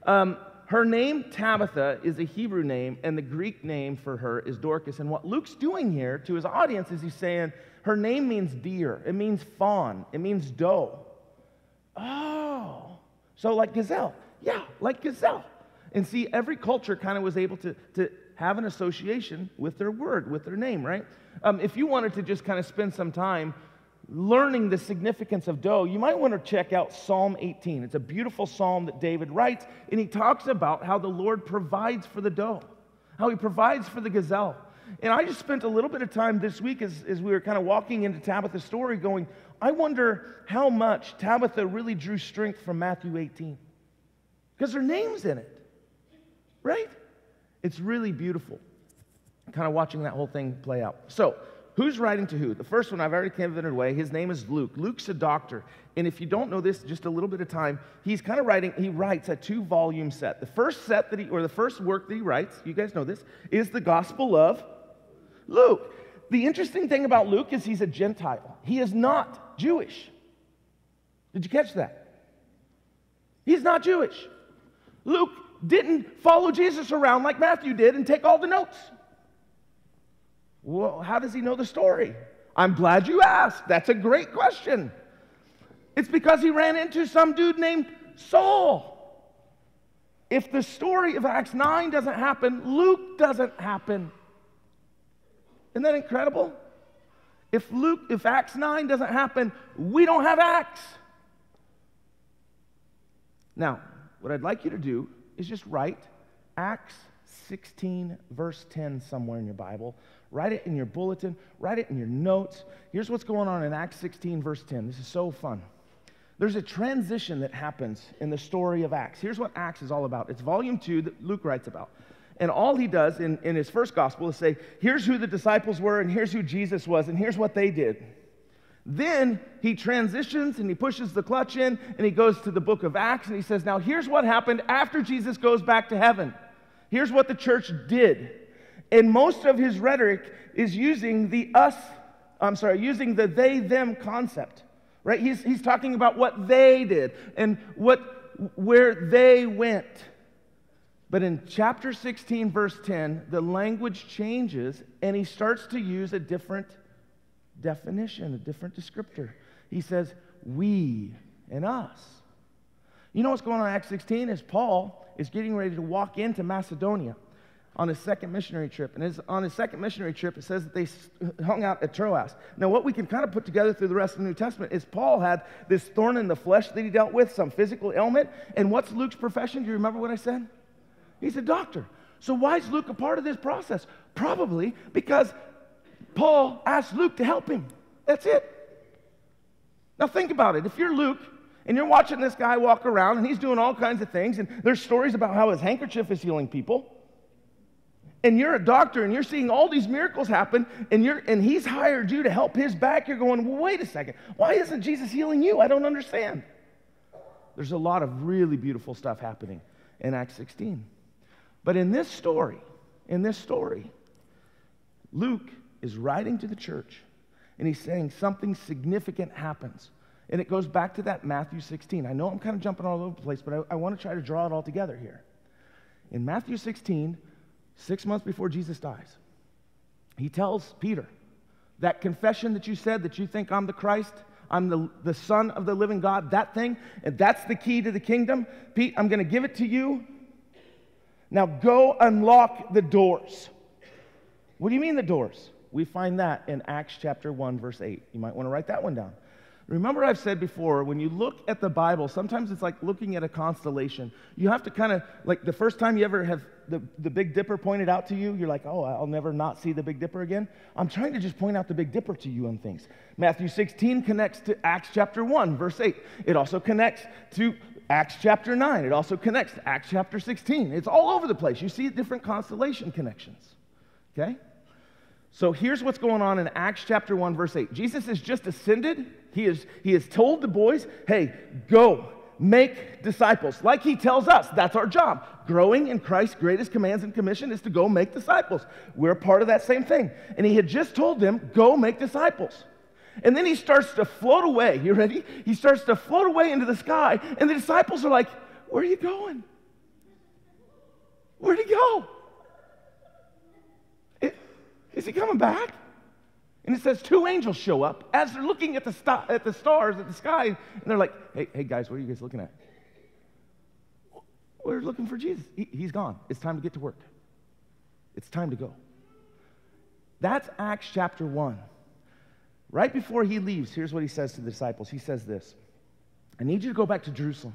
her name Tabitha is a Hebrew name, and the Greek name for her is Dorcas. And what Luke's doing here to his audience is he's saying her name means deer, it means fawn, it means doe. Oh, so like gazelle. Yeah, like gazelle. And see, every culture kind of was able to have an association with their word, with their name, right? If you wanted to just kind of spend some time learning the significance of dough, you might want to check out Psalm 18. It's a beautiful psalm that David writes, and he talks about how the Lord provides for the dough, how he provides for the gazelle. And I just spent a little bit of time this week as we were kind of walking into Tabitha's story going, I wonder how much Tabitha really drew strength from Matthew 18. Because her name's in it, right? It's really beautiful, kind of watching that whole thing play out. So, who's writing to who? The first one I've already given it away. His name is Luke. Luke's a doctor, and if you don't know this, just a little bit of time. He's kind of writing. He writes a two-volume set. The first set that the first work that he writes, you guys know this, is the Gospel of Luke. The interesting thing about Luke is he's a Gentile. He is not Jewish. Did you catch that? He's not Jewish. Luke didn't follow Jesus around like Matthew did and take all the notes. Well, how does he know the story? I'm glad you asked. That's a great question. It's because he ran into some dude named Saul. If the story of Acts 9 doesn't happen, Luke doesn't happen. Isn't that incredible? If Acts 9 doesn't happen, we don't have Acts. Now, what I'd like you to do is just write Acts 16, verse 10 somewhere in your Bible. Write it in your bulletin. Write it in your notes. Here's what's going on in Acts 16, verse 10. This is so fun. There's a transition that happens in the story of Acts. Here's what Acts is all about. It's volume 2 that Luke writes about. And all he does in his first gospel is say, here's who the disciples were, and here's who Jesus was, and here's what they did. Then he transitions and he pushes the clutch in and he goes to the book of Acts and he says, now here's what happened after Jesus goes back to heaven. Here's what the church did. And most of his rhetoric is using using the they, them concept, right? He's talking about what they did and where they went. But in chapter 16, verse 10, the language changes and he starts to use a different definition, a different descriptor. He says, we and us. You know what's going on in Acts 16 is Paul is getting ready to walk into Macedonia on his second missionary trip. And on his second missionary trip, it says that they hung out at Troas. Now, what we can kind of put together through the rest of the New Testament is Paul had this thorn in the flesh that he dealt with, some physical ailment. And what's Luke's profession? Do you remember what I said? He's a doctor. So why is Luke a part of this process? Probably because Paul asked Luke to help him. That's it. Now think about it. If you're Luke and you're watching this guy walk around and he's doing all kinds of things and there's stories about how his handkerchief is healing people and you're a doctor and you're seeing all these miracles happen and he's hired you to help his back, you're going, well, wait a second. Why isn't Jesus healing you? I don't understand. There's a lot of really beautiful stuff happening in Acts 16. But in this story, Luke is writing to the church, and he's saying something significant happens. And it goes back to that Matthew 16. I know I'm kind of jumping all over the place, but I want to try to draw it all together here. In Matthew 16, 6 months before Jesus dies, he tells Peter, that confession that you said that you think I'm the Christ, I'm the Son of the living God, that thing, and that's the key to the kingdom. Pete, I'm going to give it to you. Now go unlock the doors. What do you mean the doors? We find that in Acts chapter 1, verse 8. You might want to write that one down. Remember I've said before, when you look at the Bible, sometimes it's like looking at a constellation. You have to kind of, like the first time you ever have the Big Dipper pointed out to you, you're like, oh, I'll never not see the Big Dipper again. I'm trying to just point out the Big Dipper to you on things. Matthew 16 connects to Acts chapter 1, verse 8. It also connects to Acts chapter 9. It also connects to Acts chapter 16. It's all over the place. You see different constellation connections, okay? So here's what's going on in Acts chapter 1, verse 8. Jesus has just ascended. He has told the boys, hey, go make disciples. Like he tells us, that's our job. Growing in Christ's greatest commands and commission is to go make disciples. We're part of that same thing. And he had just told them, go make disciples. And then he starts to float away. You ready? He starts to float away into the sky. And the disciples are like, where are you going? Where'd he go? Is he coming back? And it says 2 angels show up as they're looking at the stars, at the sky, and they're like, hey guys, what are you guys looking at? We're looking for Jesus. He's gone. It's time to get to work. It's time to go. That's Acts chapter 1. Right before he leaves, here's what he says to the disciples. He says this, I need you to go back to Jerusalem,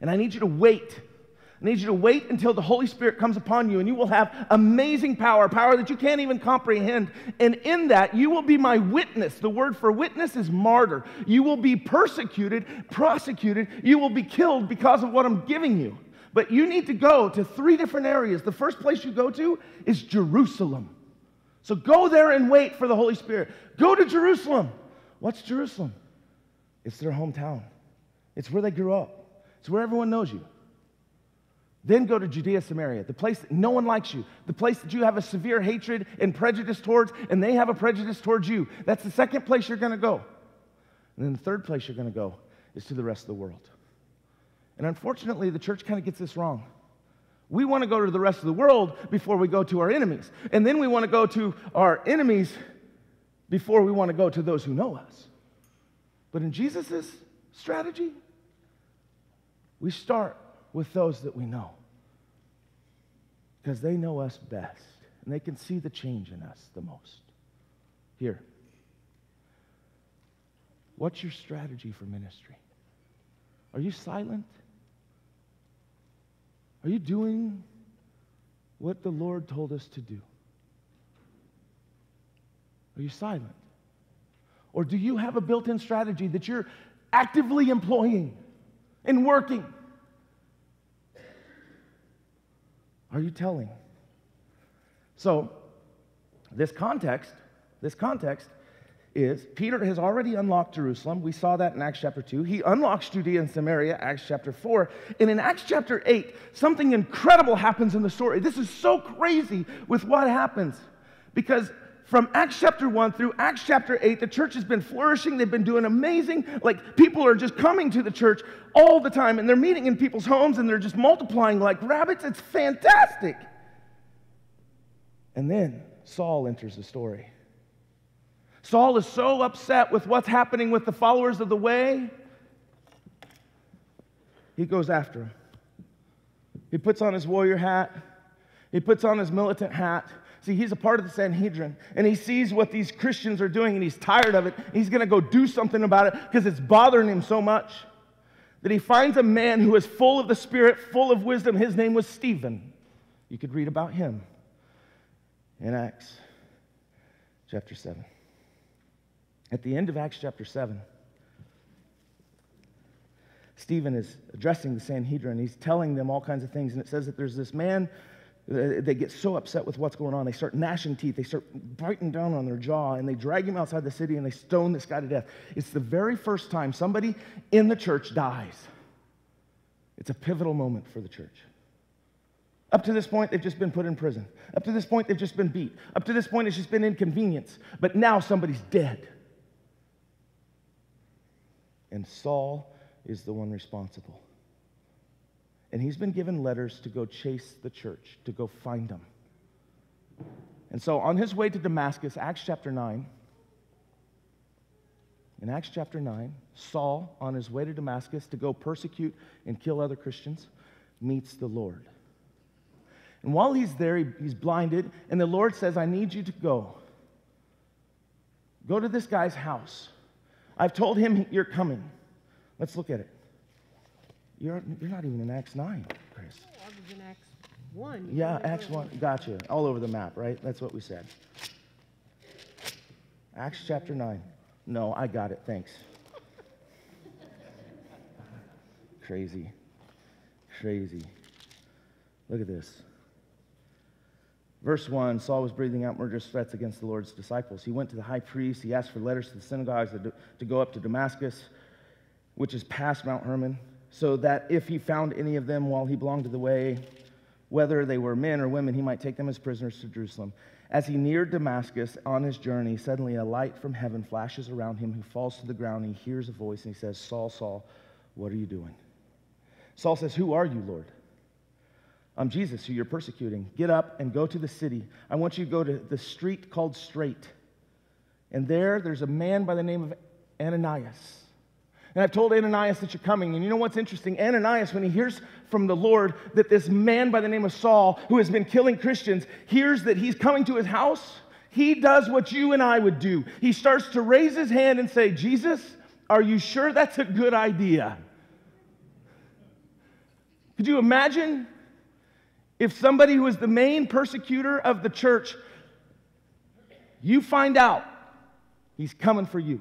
and I need you to wait. I need you to wait until the Holy Spirit comes upon you, and you will have amazing power, power that you can't even comprehend. And in that, you will be my witness. The word for witness is martyr. You will be persecuted, prosecuted. You will be killed because of what I'm giving you. But you need to go to 3 different areas. The first place you go to is Jerusalem. So go there and wait for the Holy Spirit. Go to Jerusalem. What's Jerusalem? It's their hometown. It's where they grew up. It's where everyone knows you. Then go to Judea, Samaria, the place that no one likes you, the place that you have a severe hatred and prejudice towards, and they have a prejudice towards you. That's the second place you're going to go. And then the third place you're going to go is to the rest of the world. And unfortunately, the church kind of gets this wrong. We want to go to the rest of the world before we go to our enemies. And then we want to go to our enemies before we want to go to those who know us. But in Jesus' strategy, we start with those that we know, because they know us best, and they can see the change in us the most. Here, what's your strategy for ministry? Are you silent? Are you doing what the Lord told us to do? Are you silent? Or do you have a built-in strategy that you're actively employing and working? Are you telling? So, this context is Peter has already unlocked Jerusalem. We saw that in Acts chapter 2. He unlocks Judea and Samaria, Acts chapter 4. And in Acts chapter 8, something incredible happens in the story. This is so crazy with what happens, because from Acts chapter 1 through Acts chapter 8, the church has been flourishing. They've been doing amazing. Like, people are just coming to the church all the time, and they're meeting in people's homes, and they're just multiplying like rabbits. It's fantastic. And then Saul enters the story. Saul is so upset with what's happening with the followers of the way, he goes after him. He puts on his warrior hat. He puts on his militant hat. See, he's a part of the Sanhedrin, and he sees what these Christians are doing, and he's tired of it. He's going to go do something about it because it's bothering him so much that he finds a man who is full of the Spirit, full of wisdom. His name was Stephen. You could read about him in Acts chapter 7. At the end of Acts chapter 7, Stephen is addressing the Sanhedrin. He's telling them all kinds of things, and it says that there's this man. They get so upset with what's going on. They start gnashing teeth. They start biting down on their jaw, and they drag him outside the city, and they stone this guy to death. It's the very first time somebody in the church dies. It's a pivotal moment for the church. Up to this point, they've just been put in prison. Up to this point, they've just been beat. Up to this point, it's just been inconvenience. But now somebody's dead. And Saul is the one responsible. And he's been given letters to go chase the church, to go find them. And so on his way to Damascus, Acts chapter 9, Saul, on his way to Damascus to go persecute and kill other Christians, meets the Lord. And while he's there, he's blinded, and the Lord says, I need you to go. Go to this guy's house. I've told him you're coming. Let's look at it. You're not even in Acts 9, Chris. I was in Acts 1. Yeah, Acts 1. Gotcha. All over the map, right? That's what we said. Acts chapter 9. No, I got it. Thanks. Crazy. Look at this. Verse 1, Saul was breathing out murderous threats against the Lord's disciples. He went to the high priest. He asked for letters to the synagogues to go up to Damascus, which is past Mount Hermon, so that if he found any of them while he belonged to the way, whether they were men or women, he might take them as prisoners to Jerusalem. As he neared Damascus on his journey, suddenly a light from heaven flashes around him. He falls to the ground, and he hears a voice, and he says, Saul, Saul, what are you doing? Saul says, Who are you, Lord? I'm Jesus, who you're persecuting. Get up and go to the city. I want you to go to the street called Straight. And there's a man by the name of Ananias. And I've told Ananias that you're coming. And you know what's interesting? Ananias, when he hears from the Lord that this man by the name of Saul, who has been killing Christians, hears that he's coming to his house, he does what you and I would do. He starts to raise his hand and say, Jesus, are you sure that's a good idea? Could you imagine? If somebody who is the main persecutor of the church, you find out he's coming for you.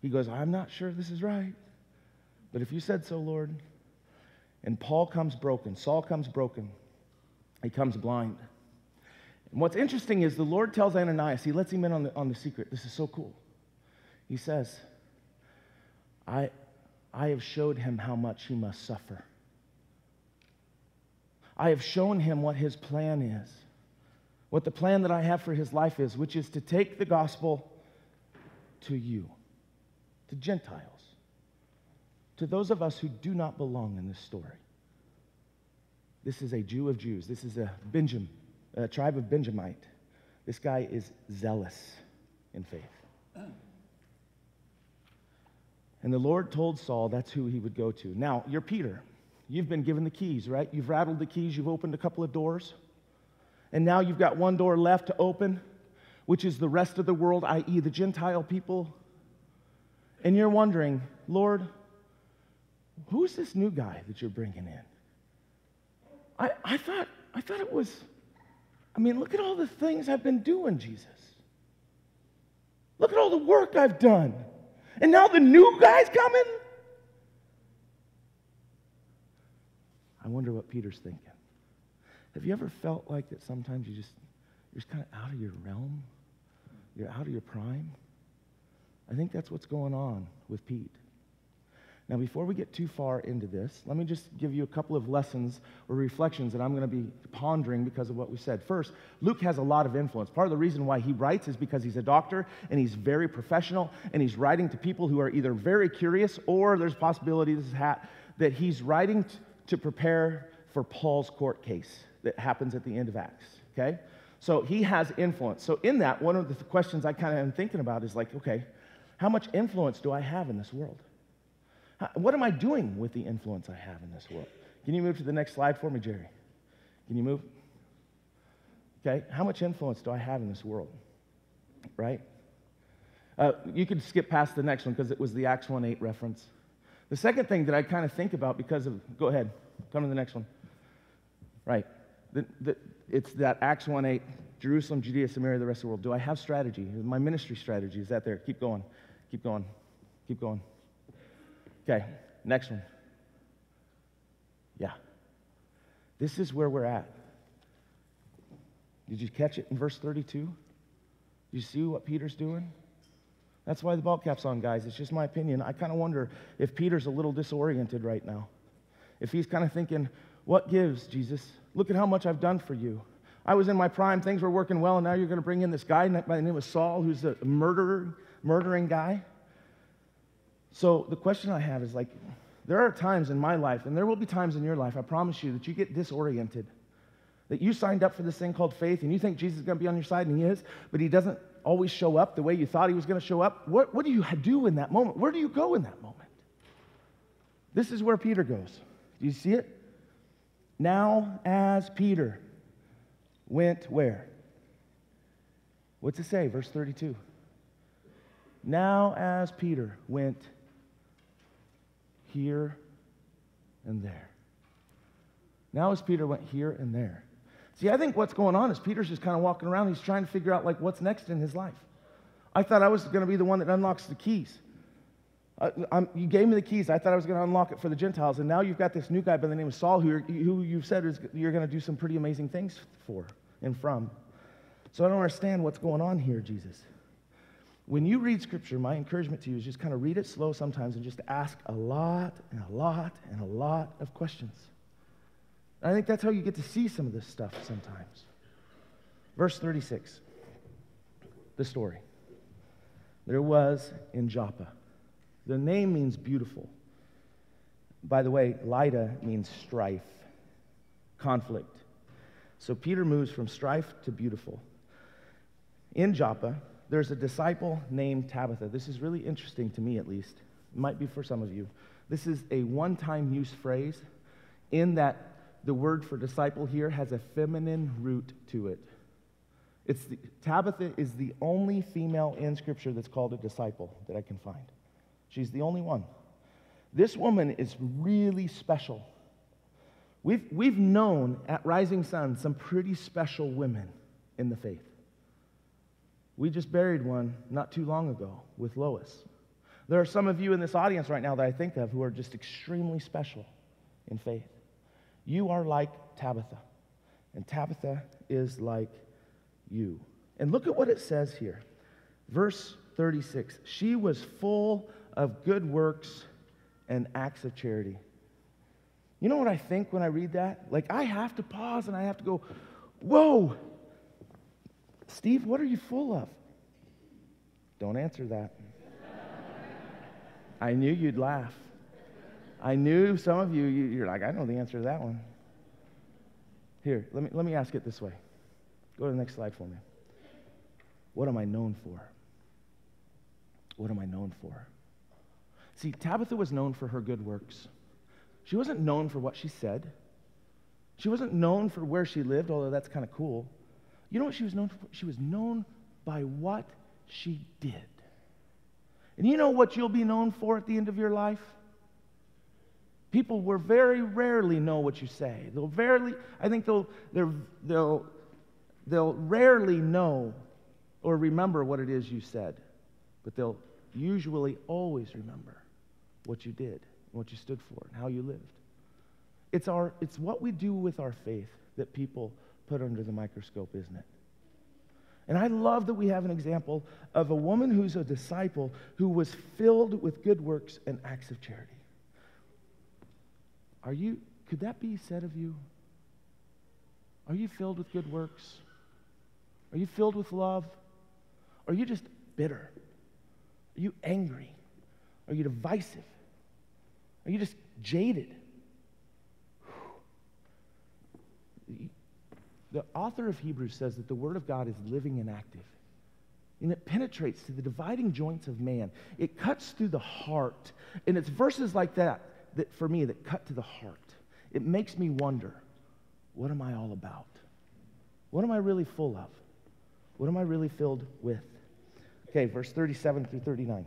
He goes, I'm not sure this is right, but if you said so, Lord. And Saul comes broken. He comes blind. And what's interesting is the Lord tells Ananias, he lets him in on the secret. This is so cool. He says, I have showed him how much he must suffer. I have shown him what his plan is, what the plan that I have for his life is, which is to take the gospel to you, to Gentiles, to those of us who do not belong in this story. This is a Jew of Jews. This is a tribe of Benjamite. This guy is zealous in faith. And the Lord told Saul that's who he would go to. Now, you're Peter. You've been given the keys, right? You've rattled the keys. You've opened a couple of doors. And now you've got one door left to open, which is the rest of the world, i.e. the Gentile people. And you're wondering, Lord, who's this new guy that you're bringing in? I thought it was, look at all the things I've been doing, Jesus. Look at all the work I've done. And now the new guy's coming? I wonder what Peter's thinking. Have you ever felt like that sometimes you're just kind of out of your realm? You're out of your prime? I think that's what's going on with Pete. Now, before we get too far into this, let me just give you a couple of lessons or reflections that I'm going to be pondering because of what we said. First, Luke has a lot of influence. Part of the reason why he writes is because he's a doctor, and he's very professional, and he's writing to people who are either very curious or there's a possibility that he's writing to prepare for Paul's court case that happens at the end of Acts, okay? So he has influence. So in that, one of the questions I kind of am thinking about is like, okay, how much influence do I have in this world? What am I doing with the influence I have in this world? Can you move to the next slide for me, Jerry? Can you move? Okay, how much influence do I have in this world, right? You could skip past the next one because it was the Acts 1:8 reference. The second thing that I kind of think about go ahead, come to the next one. Right. It's that Acts 1:8, Jerusalem, Judea, Samaria, the rest of the world. Do I have strategy? My ministry strategy, is that there? Keep going. Okay, next one. Yeah. This is where we're at. Did you catch it in verse 32? You see what Peter's doing? That's why the ball cap's on, guys. It's just my opinion. I kind of wonder if Peter's a little disoriented right now. If he's kind of thinking, what gives, Jesus? Look at how much I've done for you. I was in my prime. Things were working well, and now you're going to bring in this guy by the name of Saul, who's a murdering guy. So the question I have is, like, there are times in my life, and there will be times in your life, I promise you, that you get disoriented. That you signed up for this thing called faith, and you think Jesus is going to be on your side, and he is, but he doesn't always show up the way you thought he was going to show up. What do you do in that moment? Where do you go in that moment? This is where Peter goes. Do you see it? Now, as Peter went where? What's it say? Verse 32. Now, as Peter went here and there. Now, as Peter went here and there. See, I think what's going on is Peter's just kind of walking around. He's trying to figure out, like, what's next in his life. I thought I was going to be the one that unlocks the keys. You gave me the keys. I thought I was going to unlock it for the Gentiles. And now you've got this new guy by the name of Saul who you've said is, you're going to do some pretty amazing things for and from. So I don't understand what's going on here, Jesus. When you read Scripture, my encouragement to you is just kind of read it slow sometimes and just ask a lot and a lot and a lot of questions. I think that's how you get to see some of this stuff sometimes. Verse 36, the story. There was in Joppa. The name means beautiful. By the way, Lydda means strife, conflict. So Peter moves from strife to beautiful. In Joppa, there's a disciple named Tabitha. This is really interesting to me, at least. It might be for some of you. This is a one-time use phrase in that the word for disciple here has a feminine root to it. Tabitha is the only female in Scripture that's called a disciple that I can find. She's the only one. This woman is really special. We've known at Rising Sun some pretty special women in the faith. We just buried one not too long ago with Lois. There are some of you in this audience right now that I think of who are just extremely special in faith. You are like Tabitha, and Tabitha is like you. And look at what it says here. Verse 36, she was full of good works and acts of charity. You know what I think when I read that? Like, I have to pause and I have to go, whoa, Steve, what are you full of? Don't answer that. I knew you'd laugh. I knew some of you, you're like, I know the answer to that one. Here, let me ask it this way. Go to the next slide for me. What am I known for? What am I known for? See, Tabitha was known for her good works. She wasn't known for what she said. She wasn't known for where she lived, although that's kind of cool. You know what she was known for? She was known by what she did. And you know what you'll be known for at the end of your life? People will very rarely know what you say. They'll rarely know or remember what it is you said, but they'll usually always remember what you did, what you stood for, and how you lived. It's what we do with our faith that people put under the microscope, isn't it? And I love that we have an example of a woman who's a disciple who was filled with good works and acts of charity. Could that be said of you? Are you filled with good works? Are you filled with love? Are you just bitter? Are you angry? Are you divisive? Are you just jaded? The author of Hebrews says that the Word of God is living and active, and it penetrates to the dividing joints of man. It cuts through the heart, and it's verses like that for me, that cut to the heart. It makes me wonder, what am I all about? What am I really full of? What am I really filled with? Okay, verse 37 through 39.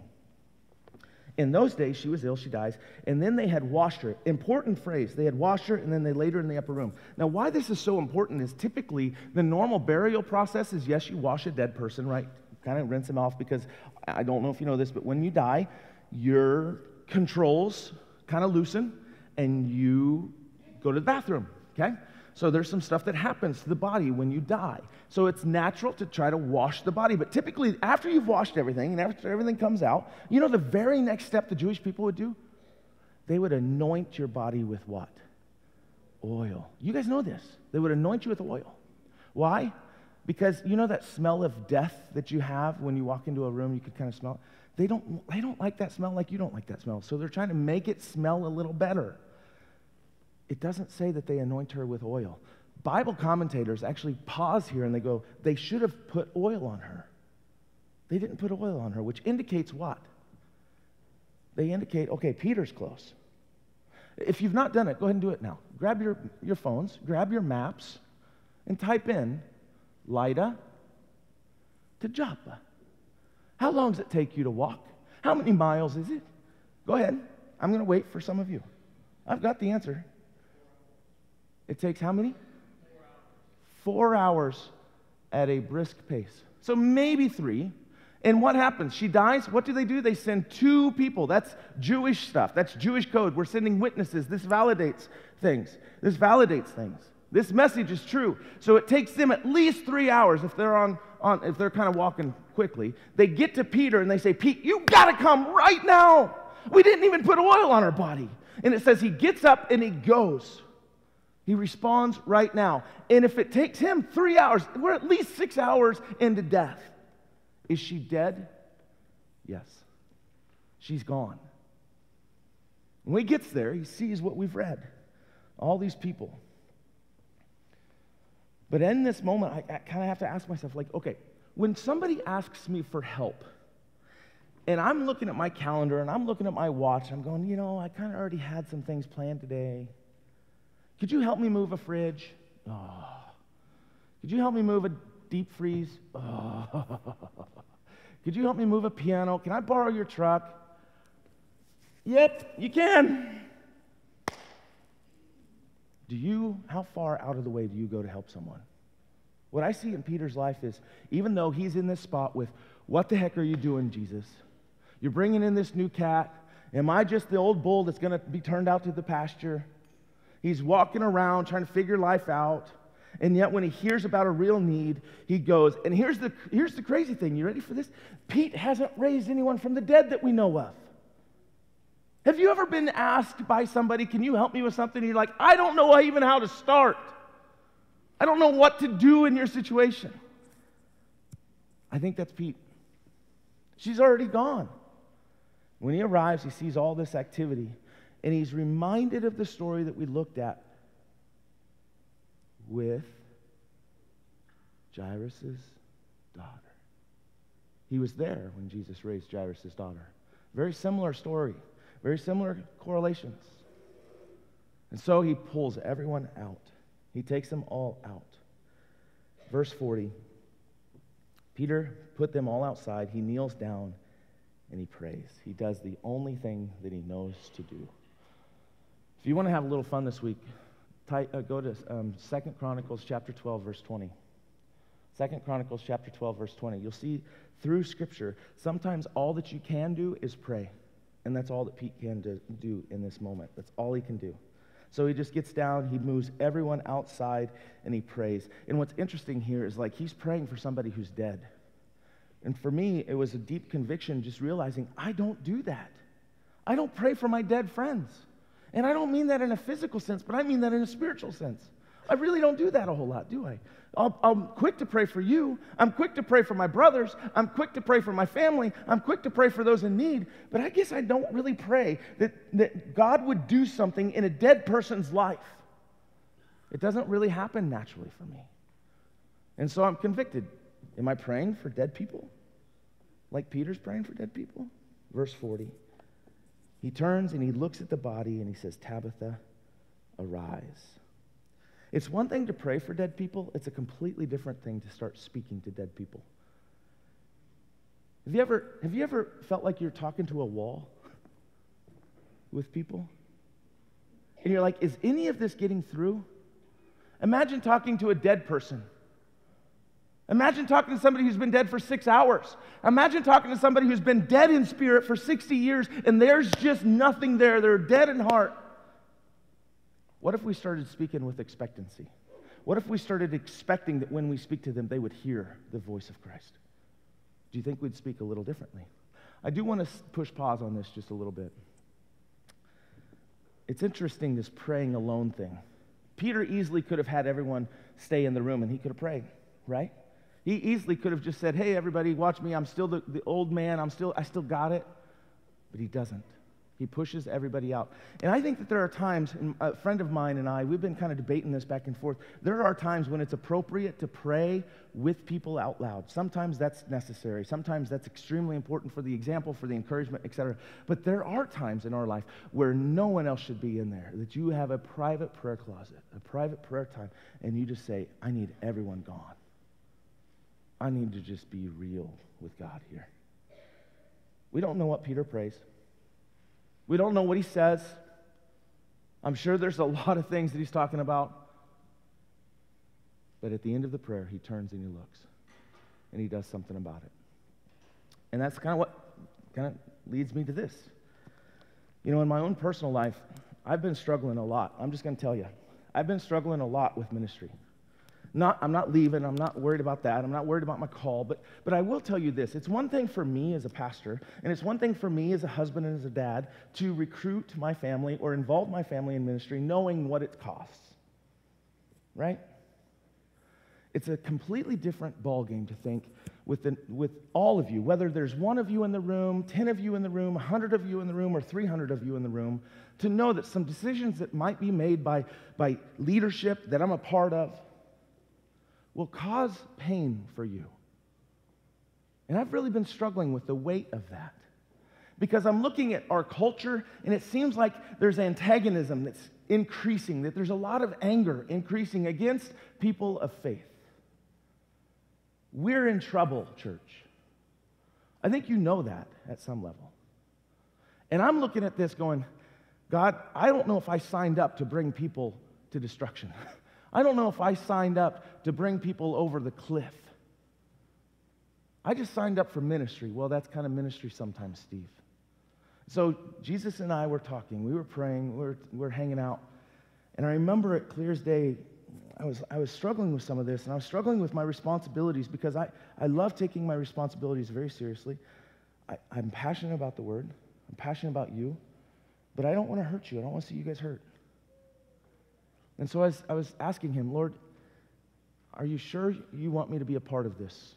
In those days, she was ill, she dies, and then they had washed her. Important phrase, they had washed her, and then they laid her in the upper room. Now, why this is so important is typically the normal burial process is, yes, you wash a dead person, right? Kind of rinse them off, because I don't know if you know this, but when you die, your controls kind of loosen, and you go to the bathroom, okay? So there's some stuff that happens to the body when you die. So it's natural to try to wash the body, but typically after you've washed everything and after everything comes out, you know the very next step the Jewish people would do? They would anoint your body with what? Oil. You guys know this. They would anoint you with oil. Why? Because you know that smell of death that you have when you walk into a room, you can kind of smell it? They don't like that smell like you don't like that smell. So they're trying to make it smell a little better. It doesn't say that they anoint her with oil, Bible commentators actually pause here and they go, they should have put oil on her. They didn't put oil on her, which indicates what? They indicate, okay, Peter's close. If you've not done it, go ahead and do it now. Grab your phones, grab your maps, and type in Lydda to Joppa. How long does it take you to walk? How many miles is it? Go ahead. I'm going to wait for some of you. I've got the answer. It takes how many? 4 hours at a brisk pace. So maybe 3. And what happens? She dies. What do? They send 2 people. That's Jewish stuff. That's Jewish code. We're sending witnesses. This validates things. This validates things. This message is true. So it takes them at least 3 hours if they're if they're kind of walking quickly. They get to Peter and they say, Pete, you got to come right now. We didn't even put oil on her body. And it says he gets up and he goes. He responds right now. And if it takes him 3 hours, we're at least 6 hours into death. Is she dead? Yes. She's gone. When he gets there, he sees what we've read. All these people. But in this moment, I kind of have to ask myself, like, okay, when somebody asks me for help, and I'm looking at my calendar, and I'm looking at my watch, and I'm going, you know, I kind of already had some things planned today. Could you help me move a fridge? Oh. Could you help me move a deep freeze? Oh. Could you help me move a piano? Can I borrow your truck? Yep, you can. How far out of the way do you go to help someone? What I see in Peter's life is, even though he's in this spot with, what the heck are you doing, Jesus? You're bringing in this new cat. Am I just the old bull that's going to be turned out to the pasture? He's walking around trying to figure life out. And yet when he hears about a real need, he goes, and here's the crazy thing. You ready for this? Pete hasn't raised anyone from the dead that we know of. Have you ever been asked by somebody, can you help me with something? And you're like, I don't know even how to start. I don't know what to do in your situation. I think that's Pete. She's already gone. When he arrives, he sees all this activity, and he's reminded of the story that we looked at with Jairus' daughter. He was there when Jesus raised Jairus' daughter. Very similar story. Very similar correlations. And so he pulls everyone out. He takes them all out. Verse 40, Peter put them all outside. He kneels down and he prays. He does the only thing that he knows to do. If you want to have a little fun this week, go to 2 Chronicles chapter 12, verse 20. 2 Chronicles chapter 12, verse 20. You'll see through Scripture, sometimes all that you can do is pray. And that's all that Pete can do in this moment. That's all he can do. So he just gets down, he moves everyone outside, and he prays. And what's interesting here is, like, he's praying for somebody who's dead. And for me, it was a deep conviction just realizing, I don't do that. I don't pray for my dead friends. And I don't mean that in a physical sense, but I mean that in a spiritual sense. I really don't do that a whole lot, do I? I'm quick to pray for you. I'm quick to pray for my brothers. I'm quick to pray for my family. I'm quick to pray for those in need. But I guess I don't really pray that God would do something in a dead person's life. It doesn't really happen naturally for me. And so I'm convicted. Am I praying for dead people? Like Peter's praying for dead people? Verse 40. He turns and he looks at the body and he says, Tabitha, arise. It's one thing to pray for dead people. It's a completely different thing to start speaking to dead people. Have you ever felt like you're talking to a wall with people? And you're like, is any of this getting through? Imagine talking to a dead person. Imagine talking to somebody who's been dead for 6 hours. Imagine talking to somebody who's been dead in spirit for 60 years, and there's just nothing there. They're dead in heart. What if we started speaking with expectancy? What if we started expecting that when we speak to them, they would hear the voice of Christ? Do you think we'd speak a little differently? I do want to push pause on this just a little bit. It's interesting, this praying alone thing. Peter easily could have had everyone stay in the room, and he could have prayed, right? He easily could have just said, hey, everybody, watch me. I'm still the old man. I still got it. But he doesn't. He pushes everybody out. And I think that there are times, and a friend of mine and I, we've been kind of debating this back and forth. There are times when it's appropriate to pray with people out loud. Sometimes that's necessary. Sometimes that's extremely important for the example, for the encouragement, etc. But there are times in our life where no one else should be in there, that you have a private prayer closet, a private prayer time, and you just say, I need everyone gone. I need to just be real with God here. We don't know what Peter prays. We don't know what he says. I'm sure there's a lot of things that he's talking about. But at the end of the prayer, he turns and he looks. And he does something about it. And that's kind of what kind of leads me to this. You know, in my own personal life, I've been struggling a lot. I'm just going to tell you. I've been struggling a lot with ministry. I'm not leaving. I'm not worried about that. I'm not worried about my call. But I will tell you this. It's one thing for me as a pastor, and it's one thing for me as a husband and as a dad to recruit my family or involve my family in ministry knowing what it costs, right? It's a completely different ballgame to think with all of you, whether there's one of you in the room, 10 of you in the room, 100 of you in the room, or 300 of you in the room, to know that some decisions that might be made by leadership that I'm a part of will cause pain for you. And I've really been struggling with the weight of that because I'm looking at our culture and it seems like there's antagonism that's increasing, that there's a lot of anger increasing against people of faith. We're in trouble, church. I think you know that at some level. And I'm looking at this going, God, I don't know if I signed up to bring people to destruction. I don't know if I signed up to bring people over the cliff. I just signed up for ministry. Well, that's kind of ministry sometimes, Steve. So Jesus and I were talking. We were praying. We were hanging out. And I remember it clear as day, I was struggling with some of this, and I was struggling with my responsibilities because I love taking my responsibilities very seriously. I'm passionate about the Word. I'm passionate about you. But I don't want to hurt you. I don't want to see you guys hurt. And so I was asking him, Lord, are you sure you want me to be a part of this?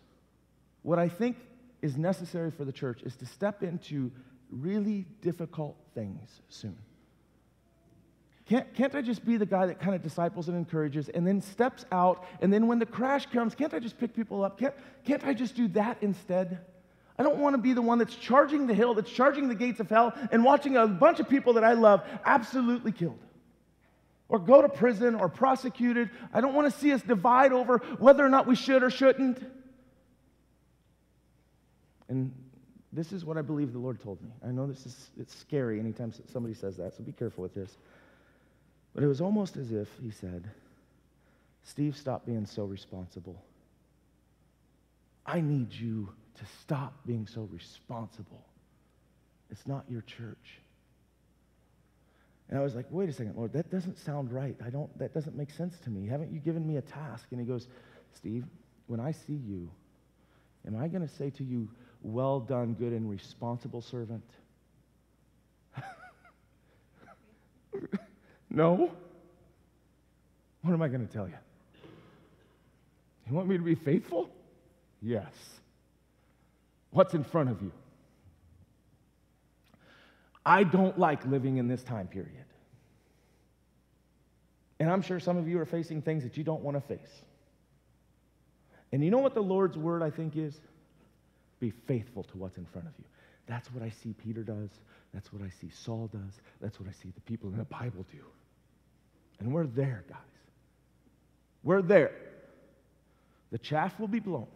What I think is necessary for the church is to step into really difficult things soon. Can't I just be the guy that kind of disciples and encourages and then steps out, and then when the crash comes, can't I just pick people up? Can't I just do that instead? I don't want to be the one that's charging the hill, that's charging the gates of hell, and watching a bunch of people that I love absolutely killed. Or go to prison or prosecuted. I don't want to see us divide over whether or not we should or shouldn't. And this is what I believe the Lord told me. I know it's scary anytime somebody says that, so be careful with this. But it was almost as if he said, Steve, stop being so responsible. I need you to stop being so responsible. It's not your church. And I was like, wait a second, Lord, that doesn't sound right. That doesn't make sense to me. Haven't you given me a task? And he goes, Steve, when I see you, am I going to say to you, well done, good and responsible servant? No. What am I going to tell you? You want me to be faithful? Yes. What's in front of you? I don't like living in this time period. And I'm sure some of you are facing things that you don't want to face. And you know what the Lord's word, I think, is? Be faithful to what's in front of you. That's what I see Peter does. That's what I see Saul does. That's what I see the people in the Bible do. And we're there, guys. We're there. The chaff will be blown.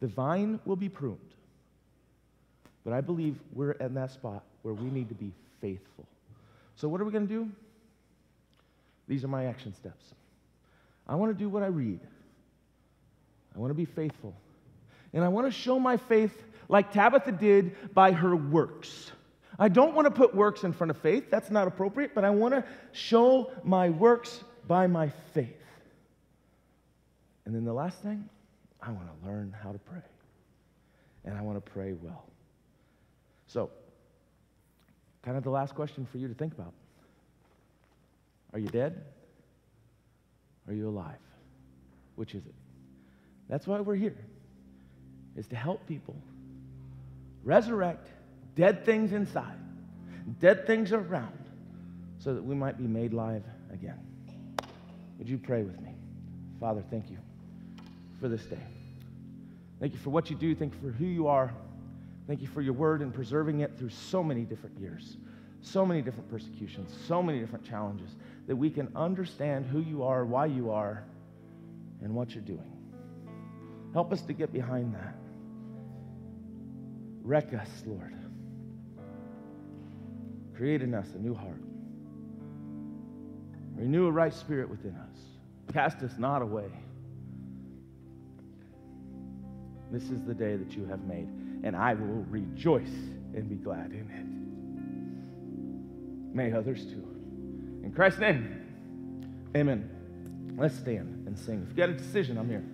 The vine will be pruned. But I believe we're in that spot where we need to be faithful. So what are we going to do? These are my action steps. I want to do what I read. I want to be faithful. And I want to show my faith like Tabitha did by her works. I don't want to put works in front of faith. That's not appropriate. But I want to show my works by my faith. And then the last thing, I want to learn how to pray. And I want to pray well. So, kind of the last question for you to think about. Are you dead? Are you alive? Which is it? That's why we're here, is to help people resurrect dead things inside dead things around, so that we might be made live again. Would you pray with me? Father, thank you for this day. Thank you for what you do. Thank you for who you are. Thank you for your word and preserving it through so many different years, so many different persecutions, so many different challenges, that we can understand who you are, why you are, and what you're doing. Help us to get behind that. Wreck us, Lord. Create in us a new heart. Renew a right spirit within us. Cast us not away. This is the day that you have made, and I will rejoice and be glad in it. May others too. In Christ's name, amen. Let's stand and sing. If you got a decision, I'm here.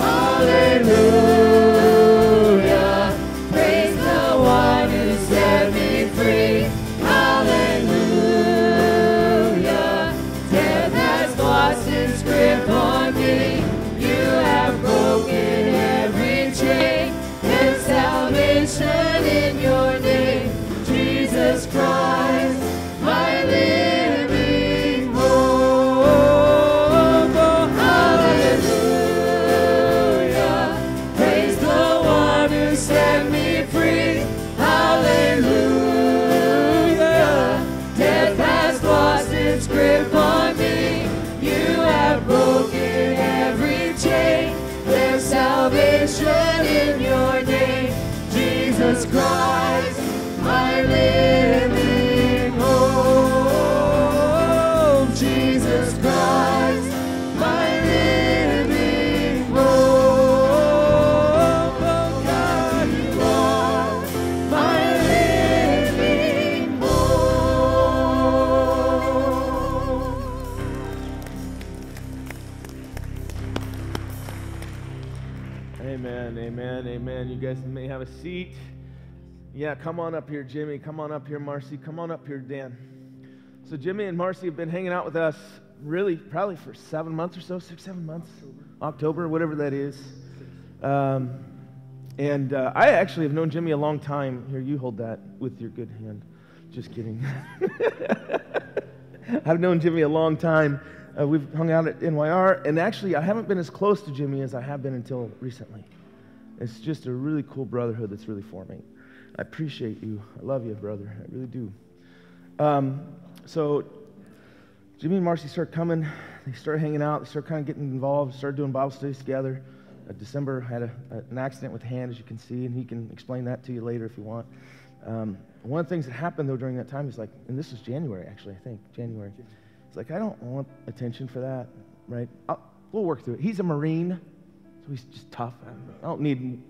Hallelujah, praise the one who set me free. Seat. Yeah, come on up here, Jimmy. Come on up here, Marcy. Come on up here, Dan. So Jimmy and Marcy have been hanging out with us really probably for 7 months or so, October, whatever that is. I actually have known Jimmy a long time. Here, you hold that with your good hand. Just kidding. I've known Jimmy a long time. We've hung out at NYR, and actually I haven't been as close to Jimmy as I have been until recently. It's just a really cool brotherhood that's really forming. I appreciate you. I love you, brother. I really do. So Jimmy and Marcy start coming. They start hanging out. They start kind of getting involved. Start doing Bible studies together. December had an accident with a hand, as you can see, and he can explain that to you later if you want. One of the things that happened, though, during that time, he's like, and this was January, actually, I think, January. He's like, I don't want attention for that, right? We'll work through it. He's a Marine. So he's just tough. I don't need,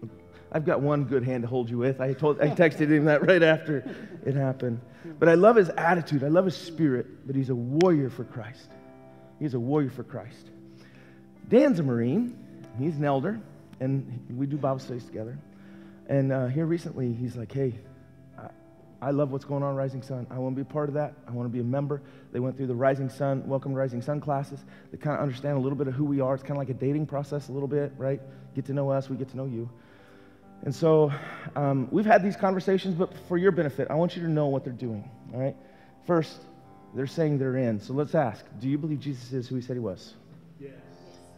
I've got one good hand to hold you with. I texted him that right after it happened. But I love his attitude. I love his spirit. But he's a warrior for Christ. He's a warrior for Christ. Dan's a Marine. He's an elder. And we do Bible studies together. And here recently, he's like, hey, I love what's going on at Rising Sun. I want to be a part of that. I want to be a member. They went through the Rising Sun, Welcome to Rising Sun classes. They kind of understand a little bit of who we are. It's kind of like a dating process a little bit, right? Get to know us. We get to know you. And so we've had these conversations, but for your benefit, I want you to know what they're doing, all right? First, they're saying they're in. So let's ask, do you believe Jesus is who he said he was? Yes.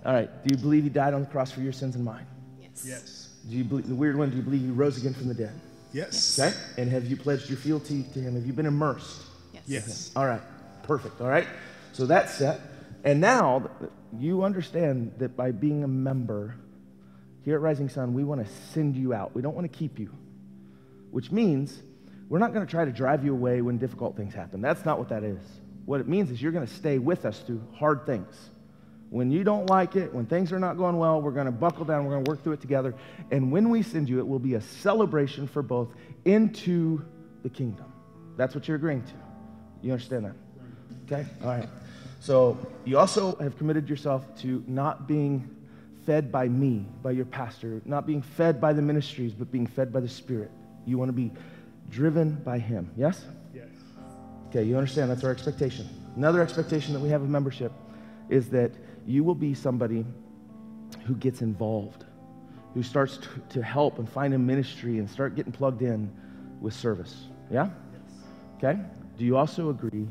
All right. Do you believe he died on the crocross for your sins and mine? Yes. Yes. Do you believe, the weird one, do you believe he rose again from the dead? Yes. Okay. And have you pledged your fealty to him? Have you been immersed? Yes. Yes. Okay. All right. Perfect. All right. So that's set. And now you understand that by being a member here at Rising Sun, we want to send you out. We don't want to keep you, which means we're not going to try to drive you away when difficult things happen. That's not what that is. What it means is you're going to stay with us through hard things. When you don't like it, when things are not going well, we're going to buckle down. We're going to work through it together. And when we send you, it will be a celebration for both into the kingdom. That's what you're agreeing to. You understand that? Okay? All right. So you also have committed yourself to not being fed by me, by your pastor, not being fed by the ministries, but being fed by the Spirit. You want to be driven by him. Yes? Yes. Okay. You understand? That's our expectation. Another expectation that we have of membership is that you will be somebody who gets involved, who starts to help and find a ministry and start getting plugged in with service. Yeah? Yes. Okay? Do you also agree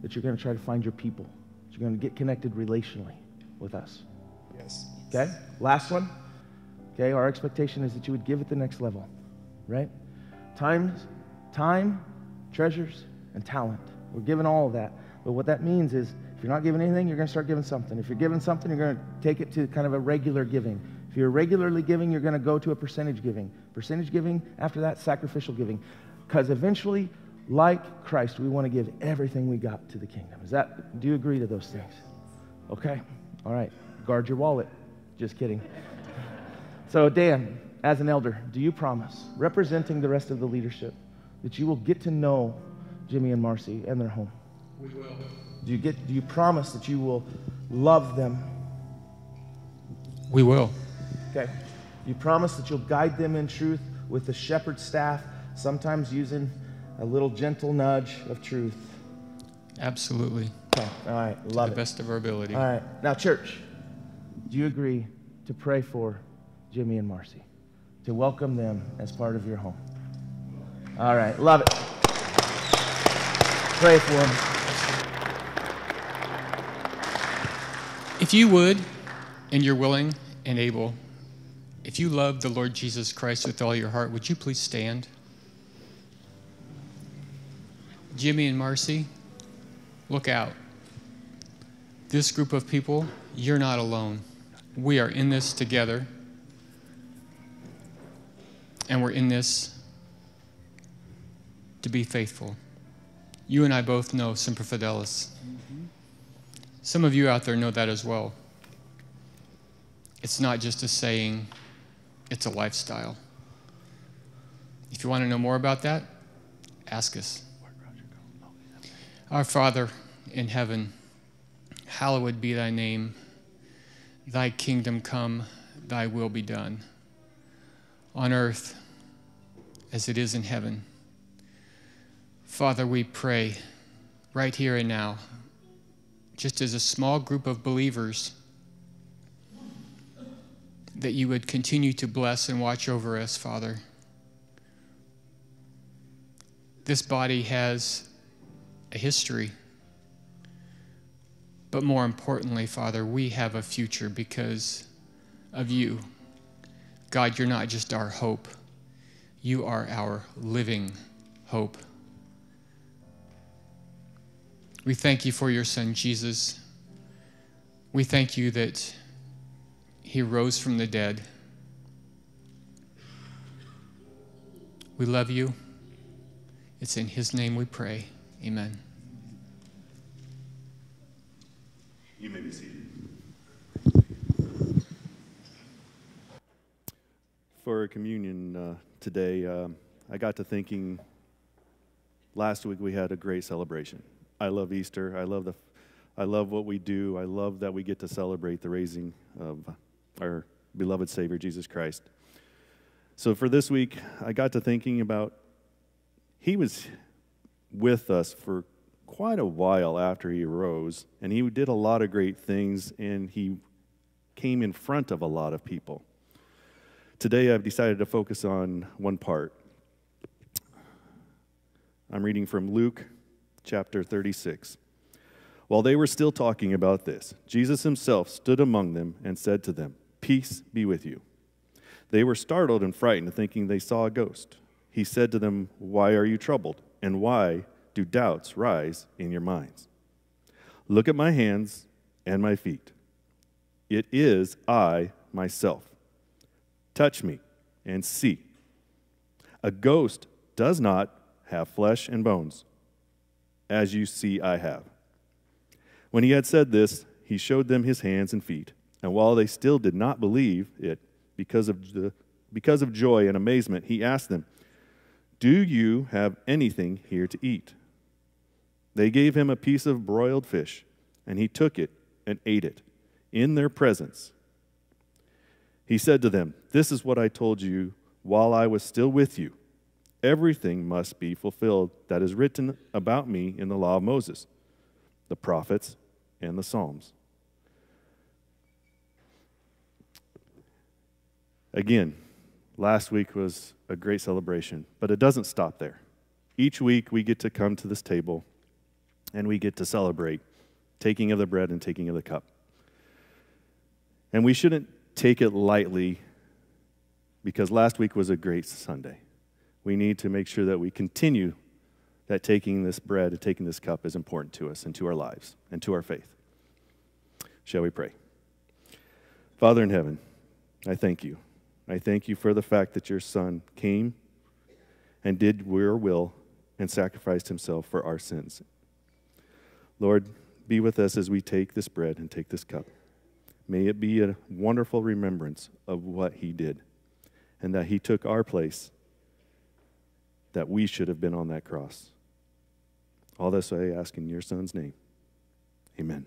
that you're going to try to find your people? You're going to get connected relationally with us? Yes. Okay? Last one. Okay, our expectation is that you would give at the next level, right? Time, treasures, and talent. We're giving all of that. But what that means is, if you're not giving anything, you're going to start giving something. If you're giving something, you're going to take it to kind of a regular giving. If you're regularly giving, you're going to go to a percentage giving. Percentage giving, after that, sacrificial giving. Because eventually, like Christ, we want to give everything we got to the kingdom. Is that? Do you agree to those things? Okay. All right. Guard your wallet. Just kidding. So, Dan, as an elder, do you promise, representing the rest of the leadership, that you will get to know Jimmy and Marcy and their home? We will. Do you promise that you will love them? We will. Okay. You promise that you'll guide them in truth with the shepherd's staff, sometimes using a little gentle nudge of truth. Absolutely. Okay. All right. Love it. To the best of our ability. All right. Now, church, do you agree to pray for Jimmy and Marcy, to welcome them as part of your home? All right. Love it. Pray for them. If you would, and you're willing and able, if you love the Lord Jesus Christ with all your heart, would you please stand? Jimmy and Marcy, look out. This group of people, you're not alone. We are in this together, and we're in this to be faithful. You and I both know Semper Fidelis. Mm-hmm. Some of you out there know that as well. It's not just a saying, it's a lifestyle. If you want to know more about that, ask us. Our Father in heaven, hallowed be thy name. Thy kingdom come, thy will be done, on earth as it is in heaven. Father, we pray right here and now, just as a small group of believers, that you would continue to bless and watch over us, Father. This body has a history, but more importantly, Father, we have a future because of you. God, you're not just our hope. You are our living hope. We thank you for your Son, Jesus. We thank you that he rose from the dead. We love you. It's in his name we pray. Amen. You may be seated. For communion today, I got to thinking, last week we had a great celebration. I love Easter. I love what we do. I love that we get to celebrate the raising of our beloved Savior, Jesus Christ. So for this week, I got to thinking about, he was with us for quite a while after he rose, and he did a lot of great things, and he came in front of a lot of people. Today I've decided to focus on one part. I'm reading from Luke chapter 36. While they were still talking about this, Jesus himself stood among them and said to them, "Peace be with you." They were startled and frightened, thinking they saw a ghost. He said to them, "Why are you troubled? And why do doubts rise in your minds? Look at my hands and my feet. It is I myself. Touch me and see. A ghost does not have flesh and bones, as you see I have." When he had said this, he showed them his hands and feet, and while they still did not believe it, because of joy and amazement, he asked them, "Do you have anything here to eat?" They gave him a piece of broiled fish, and he took it and ate it in their presence. He said to them, "This is what I told you while I was still with you. Everything must be fulfilled that is written about me in the law of Moses, the prophets, and the Psalms." Again, last week was a great celebration, but it doesn't stop there. Each week we get to come to this table and we get to celebrate taking of the bread and taking of the cup. And we shouldn't take it lightly because last week was a great Sunday. We need to make sure that we continue that taking this bread and taking this cup is important to us and to our lives and to our faith. Shall we pray? Father in heaven, I thank you. I thank you for the fact that your Son came and did your will and sacrificed himself for our sins. Lord, be with us as we take this bread and take this cup. May it be a wonderful remembrance of what he did and that he took our place, that we should have been on that cross. All this I ask in your Son's name. Amen.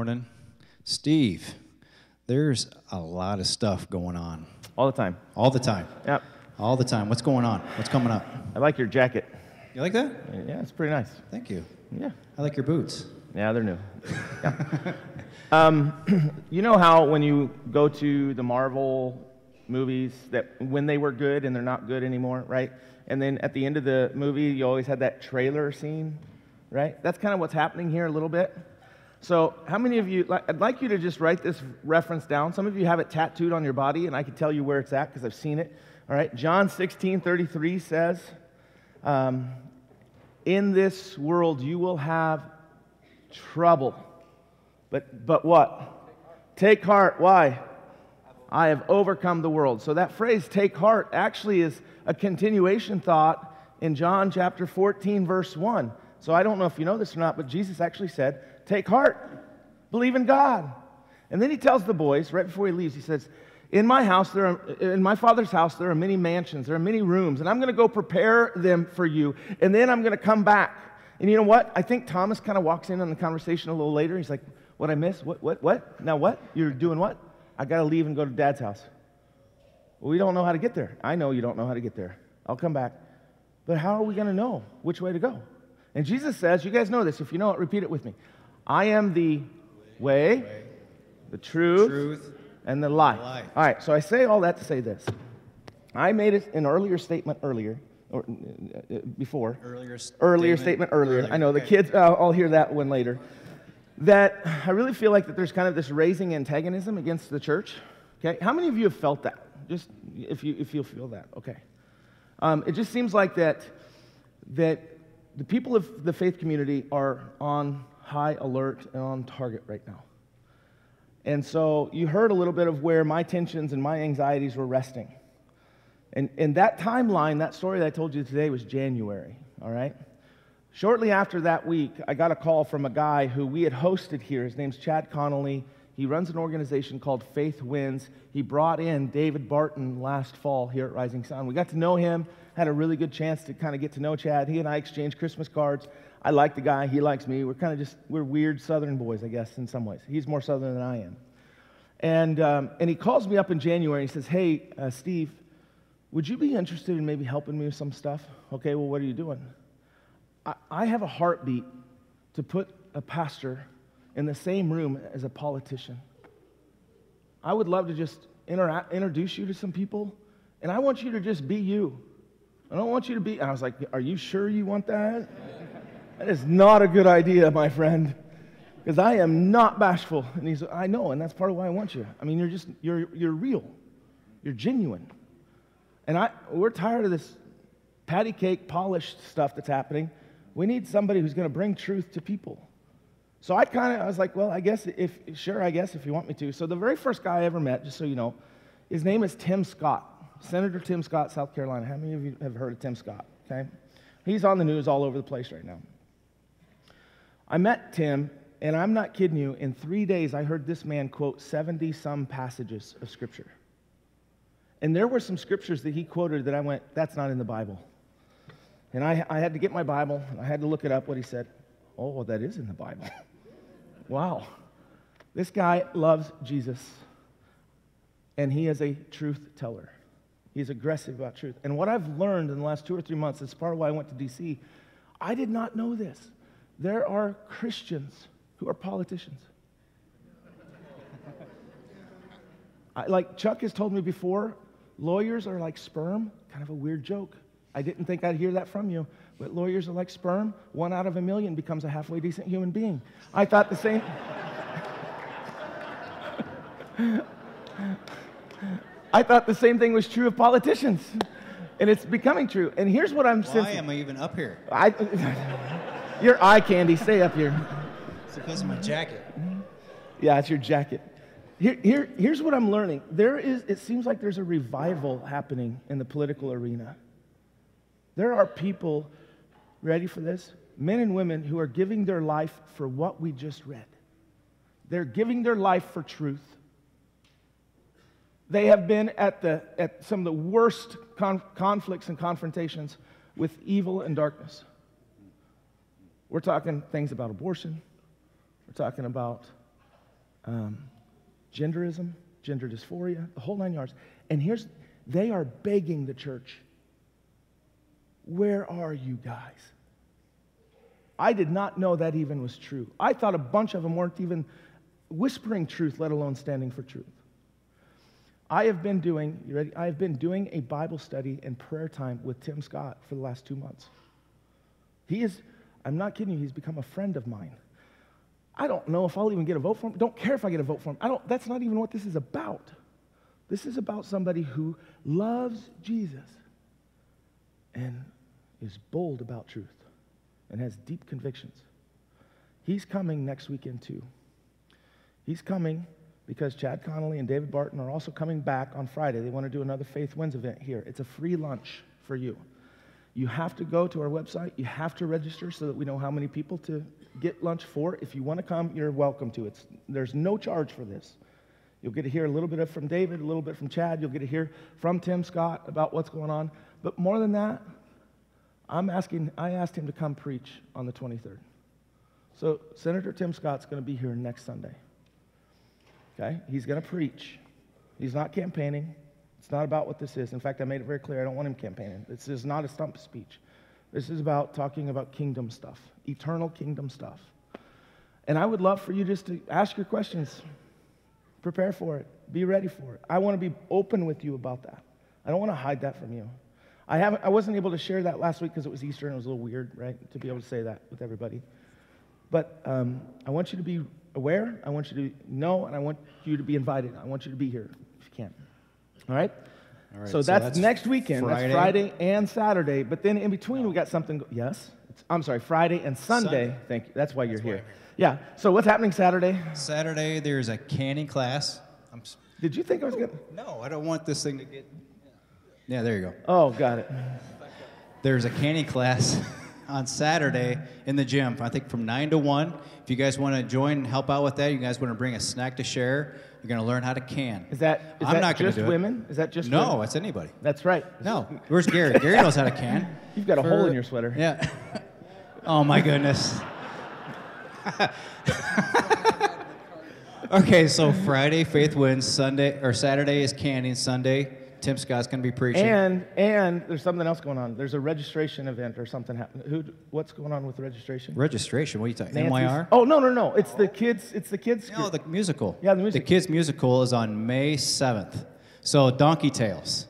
morning. Steve, there's a lot of stuff going on. All the time. All the time. Yep. All the time. What's going on? What's coming up? I like your jacket. You like that? Yeah, it's pretty nice. Thank you. Yeah. I like your boots. Yeah, they're new. Yeah. You know how when you go to the Marvel movies, that when they were good and they're not good anymore, right? And then at the end of the movie, you always had that trailer scene, right? That's kind of what's happening here a little bit. So how many of you, I'd like you to just write this reference down. Some of you have it tattooed on your body, and I can tell you where it's at because I've seen it. All right, John 16:33 says, in this world you will have trouble. But what? Take heart. Why? I have overcome the world. So that phrase, take heart, actually is a continuation thought in John chapter 14, verse 1. So I don't know if you know this or not, but Jesus actually said, take heart, believe in God. And then he tells the boys, right before he leaves, he says, in my Father's house, there are many mansions, there are many rooms, and I'm going to go prepare them for you, and then I'm going to come back. And you know what? I think Thomas kind of walks in on the conversation a little later. He's like, what I miss? What? Now what? You're doing what? I got to leave and go to Dad's house. Well, we don't know how to get there. I know you don't know how to get there. I'll come back. But how are we going to know which way to go? And Jesus says, you guys know this. If you know it, repeat it with me. I am the way, the truth, and the life. All right, so I say all that to say this. I made it an earlier statement earlier, or before. Earlier statement earlier. I know, okay. The kids all hear that one later. That I really feel like that there's kind of this raising antagonism against the church. Okay, how many of you have felt that? Just if you feel that, okay. It just seems like that the people of the faith community are on high alert and on target right now. And so you heard a little bit of where my tensions and my anxieties were resting. And that timeline, that story that I told you today was January, all right? Shortly after that week, I got a call from a guy who we had hosted here. His name's Chad Connolly. He runs an organization called Faith Wins. He brought in David Barton last fall here at Rising Sun. We got to know him, had a really good chance to kind of get to know Chad. He and I exchanged Christmas cards. I like the guy. He likes me. We're kind of just, we're weird Southern boys, I guess, in some ways. He's more Southern than I am. And he calls me up in January. And he says, hey, Steve, would you be interested in maybe helping me with some stuff? Okay, well, what are you doing? I have a heartbeat to put a pastor in the same room as a politician. I would love to just introduce you to some people, and I want you to just be you. I don't want you to be... And I was like, are you sure you want that? That is not a good idea, my friend, because I am not bashful. And he's like, I know, and that's part of why I want you. I mean, you're real. You're genuine. And we're tired of this patty cake, polished stuff that's happening. We need somebody who's going to bring truth to people. So I was like, well, I guess if you want me to. So the very first guy I ever met, just so you know, his name is Tim Scott, Senator Tim Scott, South Carolina. How many of you have heard of Tim Scott? Okay, he's on the news all over the place right now. I met Tim, and I'm not kidding you, in 3 days I heard this man quote 70-some passages of Scripture. And there were some Scriptures that he quoted that I went, that's not in the Bible. And I had to get my Bible, and I had to look it up, what he said. Oh, that is in the Bible. Wow. This guy loves Jesus, and he is a truth teller. He's aggressive about truth. And what I've learned in the last 2 or 3 months, as part of why I went to D.C., I did not know this. There are Christians who are politicians. Like Chuck has told me before, lawyers are like sperm, kind of a weird joke. I didn't think I'd hear that from you, but lawyers are like sperm. 1 out of 1,000,000 becomes a halfway decent human being. I thought the same. I thought the same thing was true of politicians, and it's becoming true. And here's what I'm sensing. Why am I even up here? Your eye candy, stay up here. It's because of my jacket. Yeah, it's your jacket. Here's what I'm learning. It seems like there's a revival happening in the political arena. There are people, ready for this, men and women who are giving their life for what we just read. They're giving their life for truth. They have been at some of the worst conflicts and confrontations with evil and darkness. We're talking things about abortion. We're talking about genderism, gender dysphoria, the whole nine yards. And here's, they are begging the church, where are you guys? I did not know that even was true. I thought a bunch of them weren't even whispering truth, let alone standing for truth. I have been doing, you ready? I have been doing a Bible study and prayer time with Tim Scott for the last 2 months. He is, I'm not kidding you, he's become a friend of mine. I don't know if I'll even get a vote for him. Don't care if I get a vote for him. That's not even what this is about. This is about somebody who loves Jesus and is bold about truth and has deep convictions. He's coming next weekend too. He's coming because Chad Connolly and David Barton are also coming back on Friday. They want to do another Faith Wins event here. It's a free lunch for you. You have to go to our website. You have to register so that we know how many people to get lunch for. If you want to come, you're welcome to. There's no charge for this. You'll get to hear a little bit from David, a little bit from Chad. You'll get to hear from Tim Scott about what's going on. But more than that, I asked him to come preach on the 23rd. So Senator Tim Scott's going to be here next Sunday. Okay? He's going to preach. He's not campaigning. It's not about what this is. In fact, I made it very clear, I don't want him campaigning. This is not a stump speech. This is about talking about kingdom stuff, eternal kingdom stuff. And I would love for you just to ask your questions. Prepare for it. Be ready for it. I want to be open with you about that. I don't want to hide that from you. I wasn't able to share that last week because it was Easter and it was a little weird, right, to be able to say that with everybody. But I want you to be aware. I want you to know, and I want you to be invited. I want you to be here if you can. All right? All right. So that's next weekend. Friday. That's Friday and Saturday. But then in between, we got something. Yes? I'm sorry, Friday and Sunday. Thank you. That's why you're here. Yeah. So what's happening Saturday? Saturday, there's a canning class. Did you think I was going to? No, I don't want this thing to get. Yeah, there you go. Oh, got it. There's a canning class on Saturday in the gym, I think from 9 to 1. If you guys want to join and help out with that, you guys want to bring a snack to share, you're going to learn how to can. Is that just women? Is that just women? No, it's anybody. That's right. No. Where's Gary? Gary knows how to can. You've got a hole in your sweater. Yeah. Oh, my goodness. Okay, so Friday, Faith Wins. Sunday, or Saturday is canning. Sunday, Tim Scott's going to be preaching. And there's something else going on. There's a registration event or something happening. What's going on with the registration? Registration? What are you talking about? NYR? Oh, no. It's the kids. It's the kids. No, the musical. Yeah, the musical. The kids musical is on May 7th. So Donkey Tales.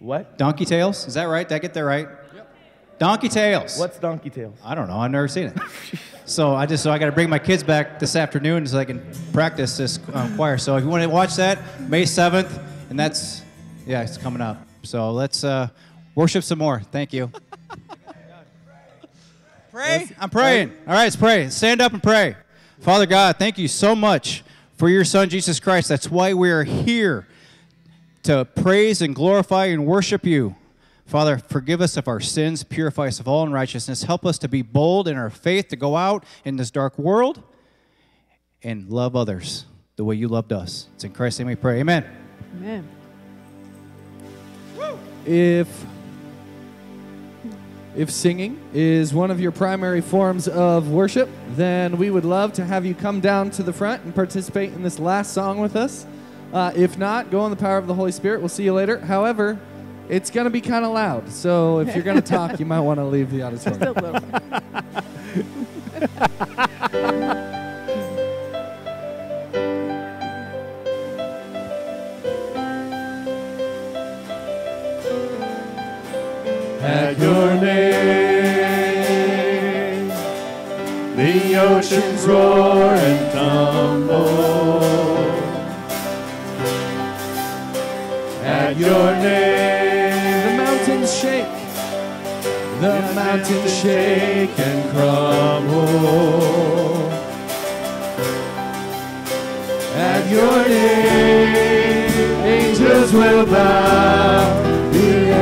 What? Donkey Tales? Is that right? Did I get that right? Yep. Donkey Tales. What's Donkey Tales? I don't know. I've never seen it. So I got to bring my kids back this afternoon so I can practice this choir. So if you want to watch that, May 7th, and that's. Yeah, it's coming up. So let's worship some more. Thank you. Pray? I'm praying. All right, let's pray. Stand up and pray. Father God, thank you so much for your Son, Jesus Christ. That's why we are here, to praise and glorify and worship you. Father, forgive us of our sins. Purify us of all unrighteousness. Help us to be bold in our faith, to go out in this dark world and love others the way you loved us. It's in Christ's name we pray. Amen. Amen. If singing is one of your primary forms of worship, then we would love to have you come down to the front and participate in this last song with us. If not, go in the power of the Holy Spirit. We'll see you later. However, it's going to be kind of loud, so if you're going to talk, you might want to leave the auditorium. Just a little. At your name, the oceans roar and tumble. At your name, the mountains shake. The mountains shake and crumble. At your name, angels will bow.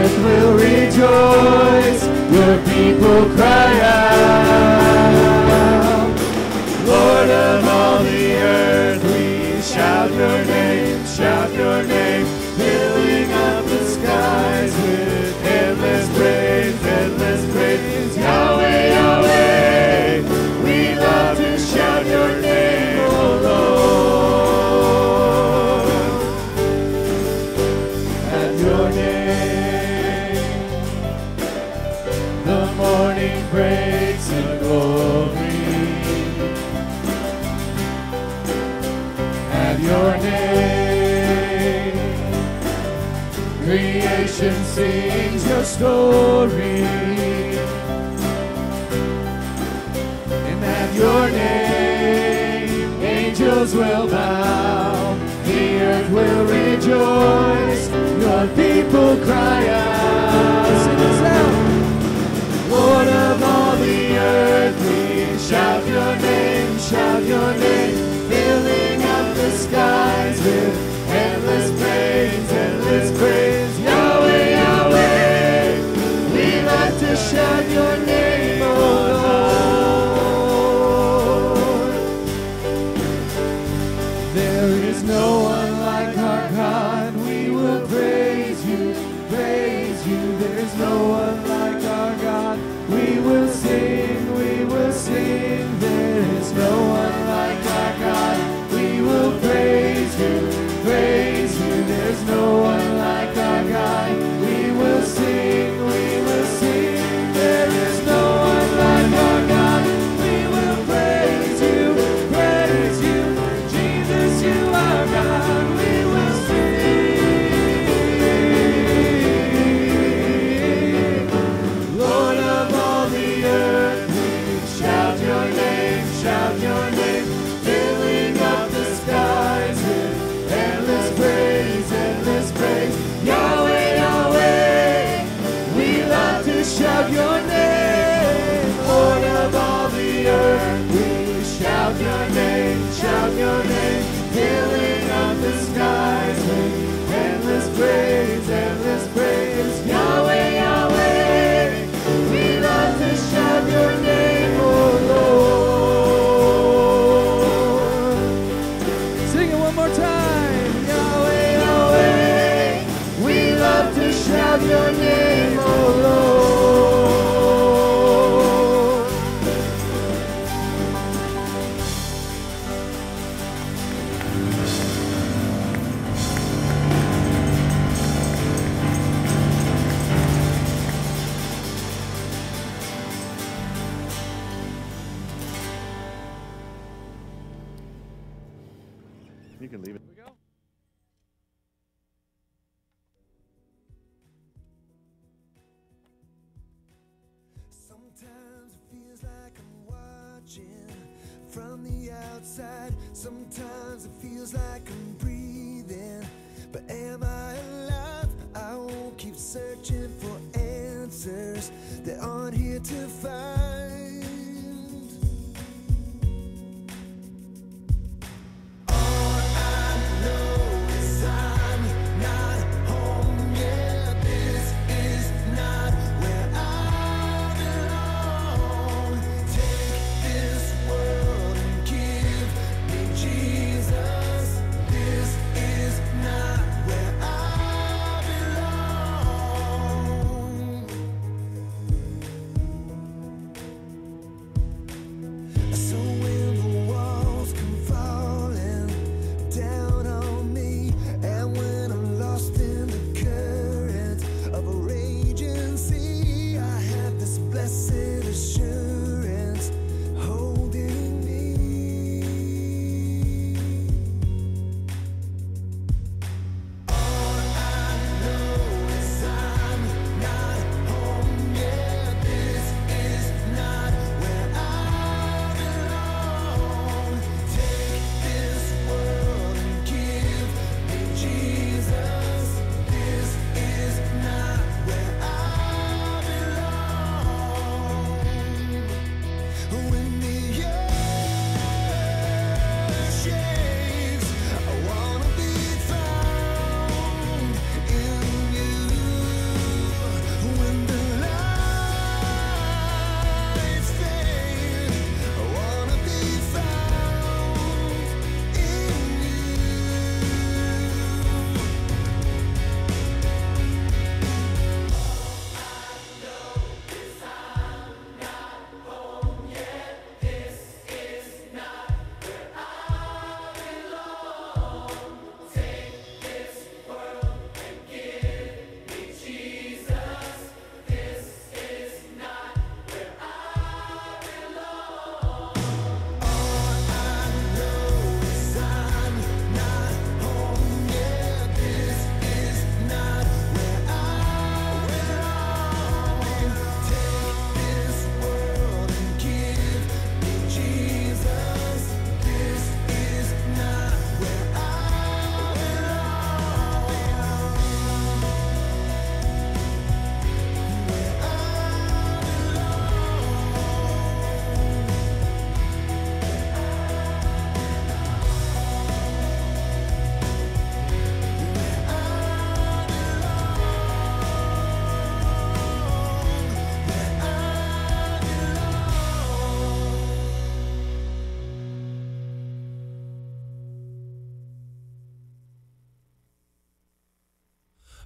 Will rejoice, your people cry out. Lord of all the earth, we shout your name, filling up the skies with endless praise, Yahweh, Yahweh. We love to shout your name, O Lord. nation sings your story, and at your name angels will bow, the earth will rejoice, your people cry out. Sing this out. Lord of all the earth, we shout your name, filling up the skies with endless praise, Yahweh, Yahweh. We like to shout your name, O Lord. There is no one like our God. We will praise you, praise you. There is no one like our God. We will sing, we will sing. There is no one like our God. We will praise you, praise you. There's no one like our God. We will sing, we will sing. There is no one like our God. We will praise you, Jesus, you are God. We will sing, Lord of all the earth. We shout your name, filling up the skies with endless praise. Yahweh, Yahweh, we love to shout your name, Lord of all the earth. We shout your name, filling up the skies with endless praise, Yahweh, Yahweh, we love to shout your name, O Lord. Sing it one more time, Yahweh, Yahweh. Shout your name, O Lord. You can leave it. From the outside, sometimes it feels like I'm breathing, but am I alive? I won't keep searching for answers that aren't here to find. All I know is I'm not home yet. This is not where I belong. Take this world.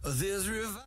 of Israel.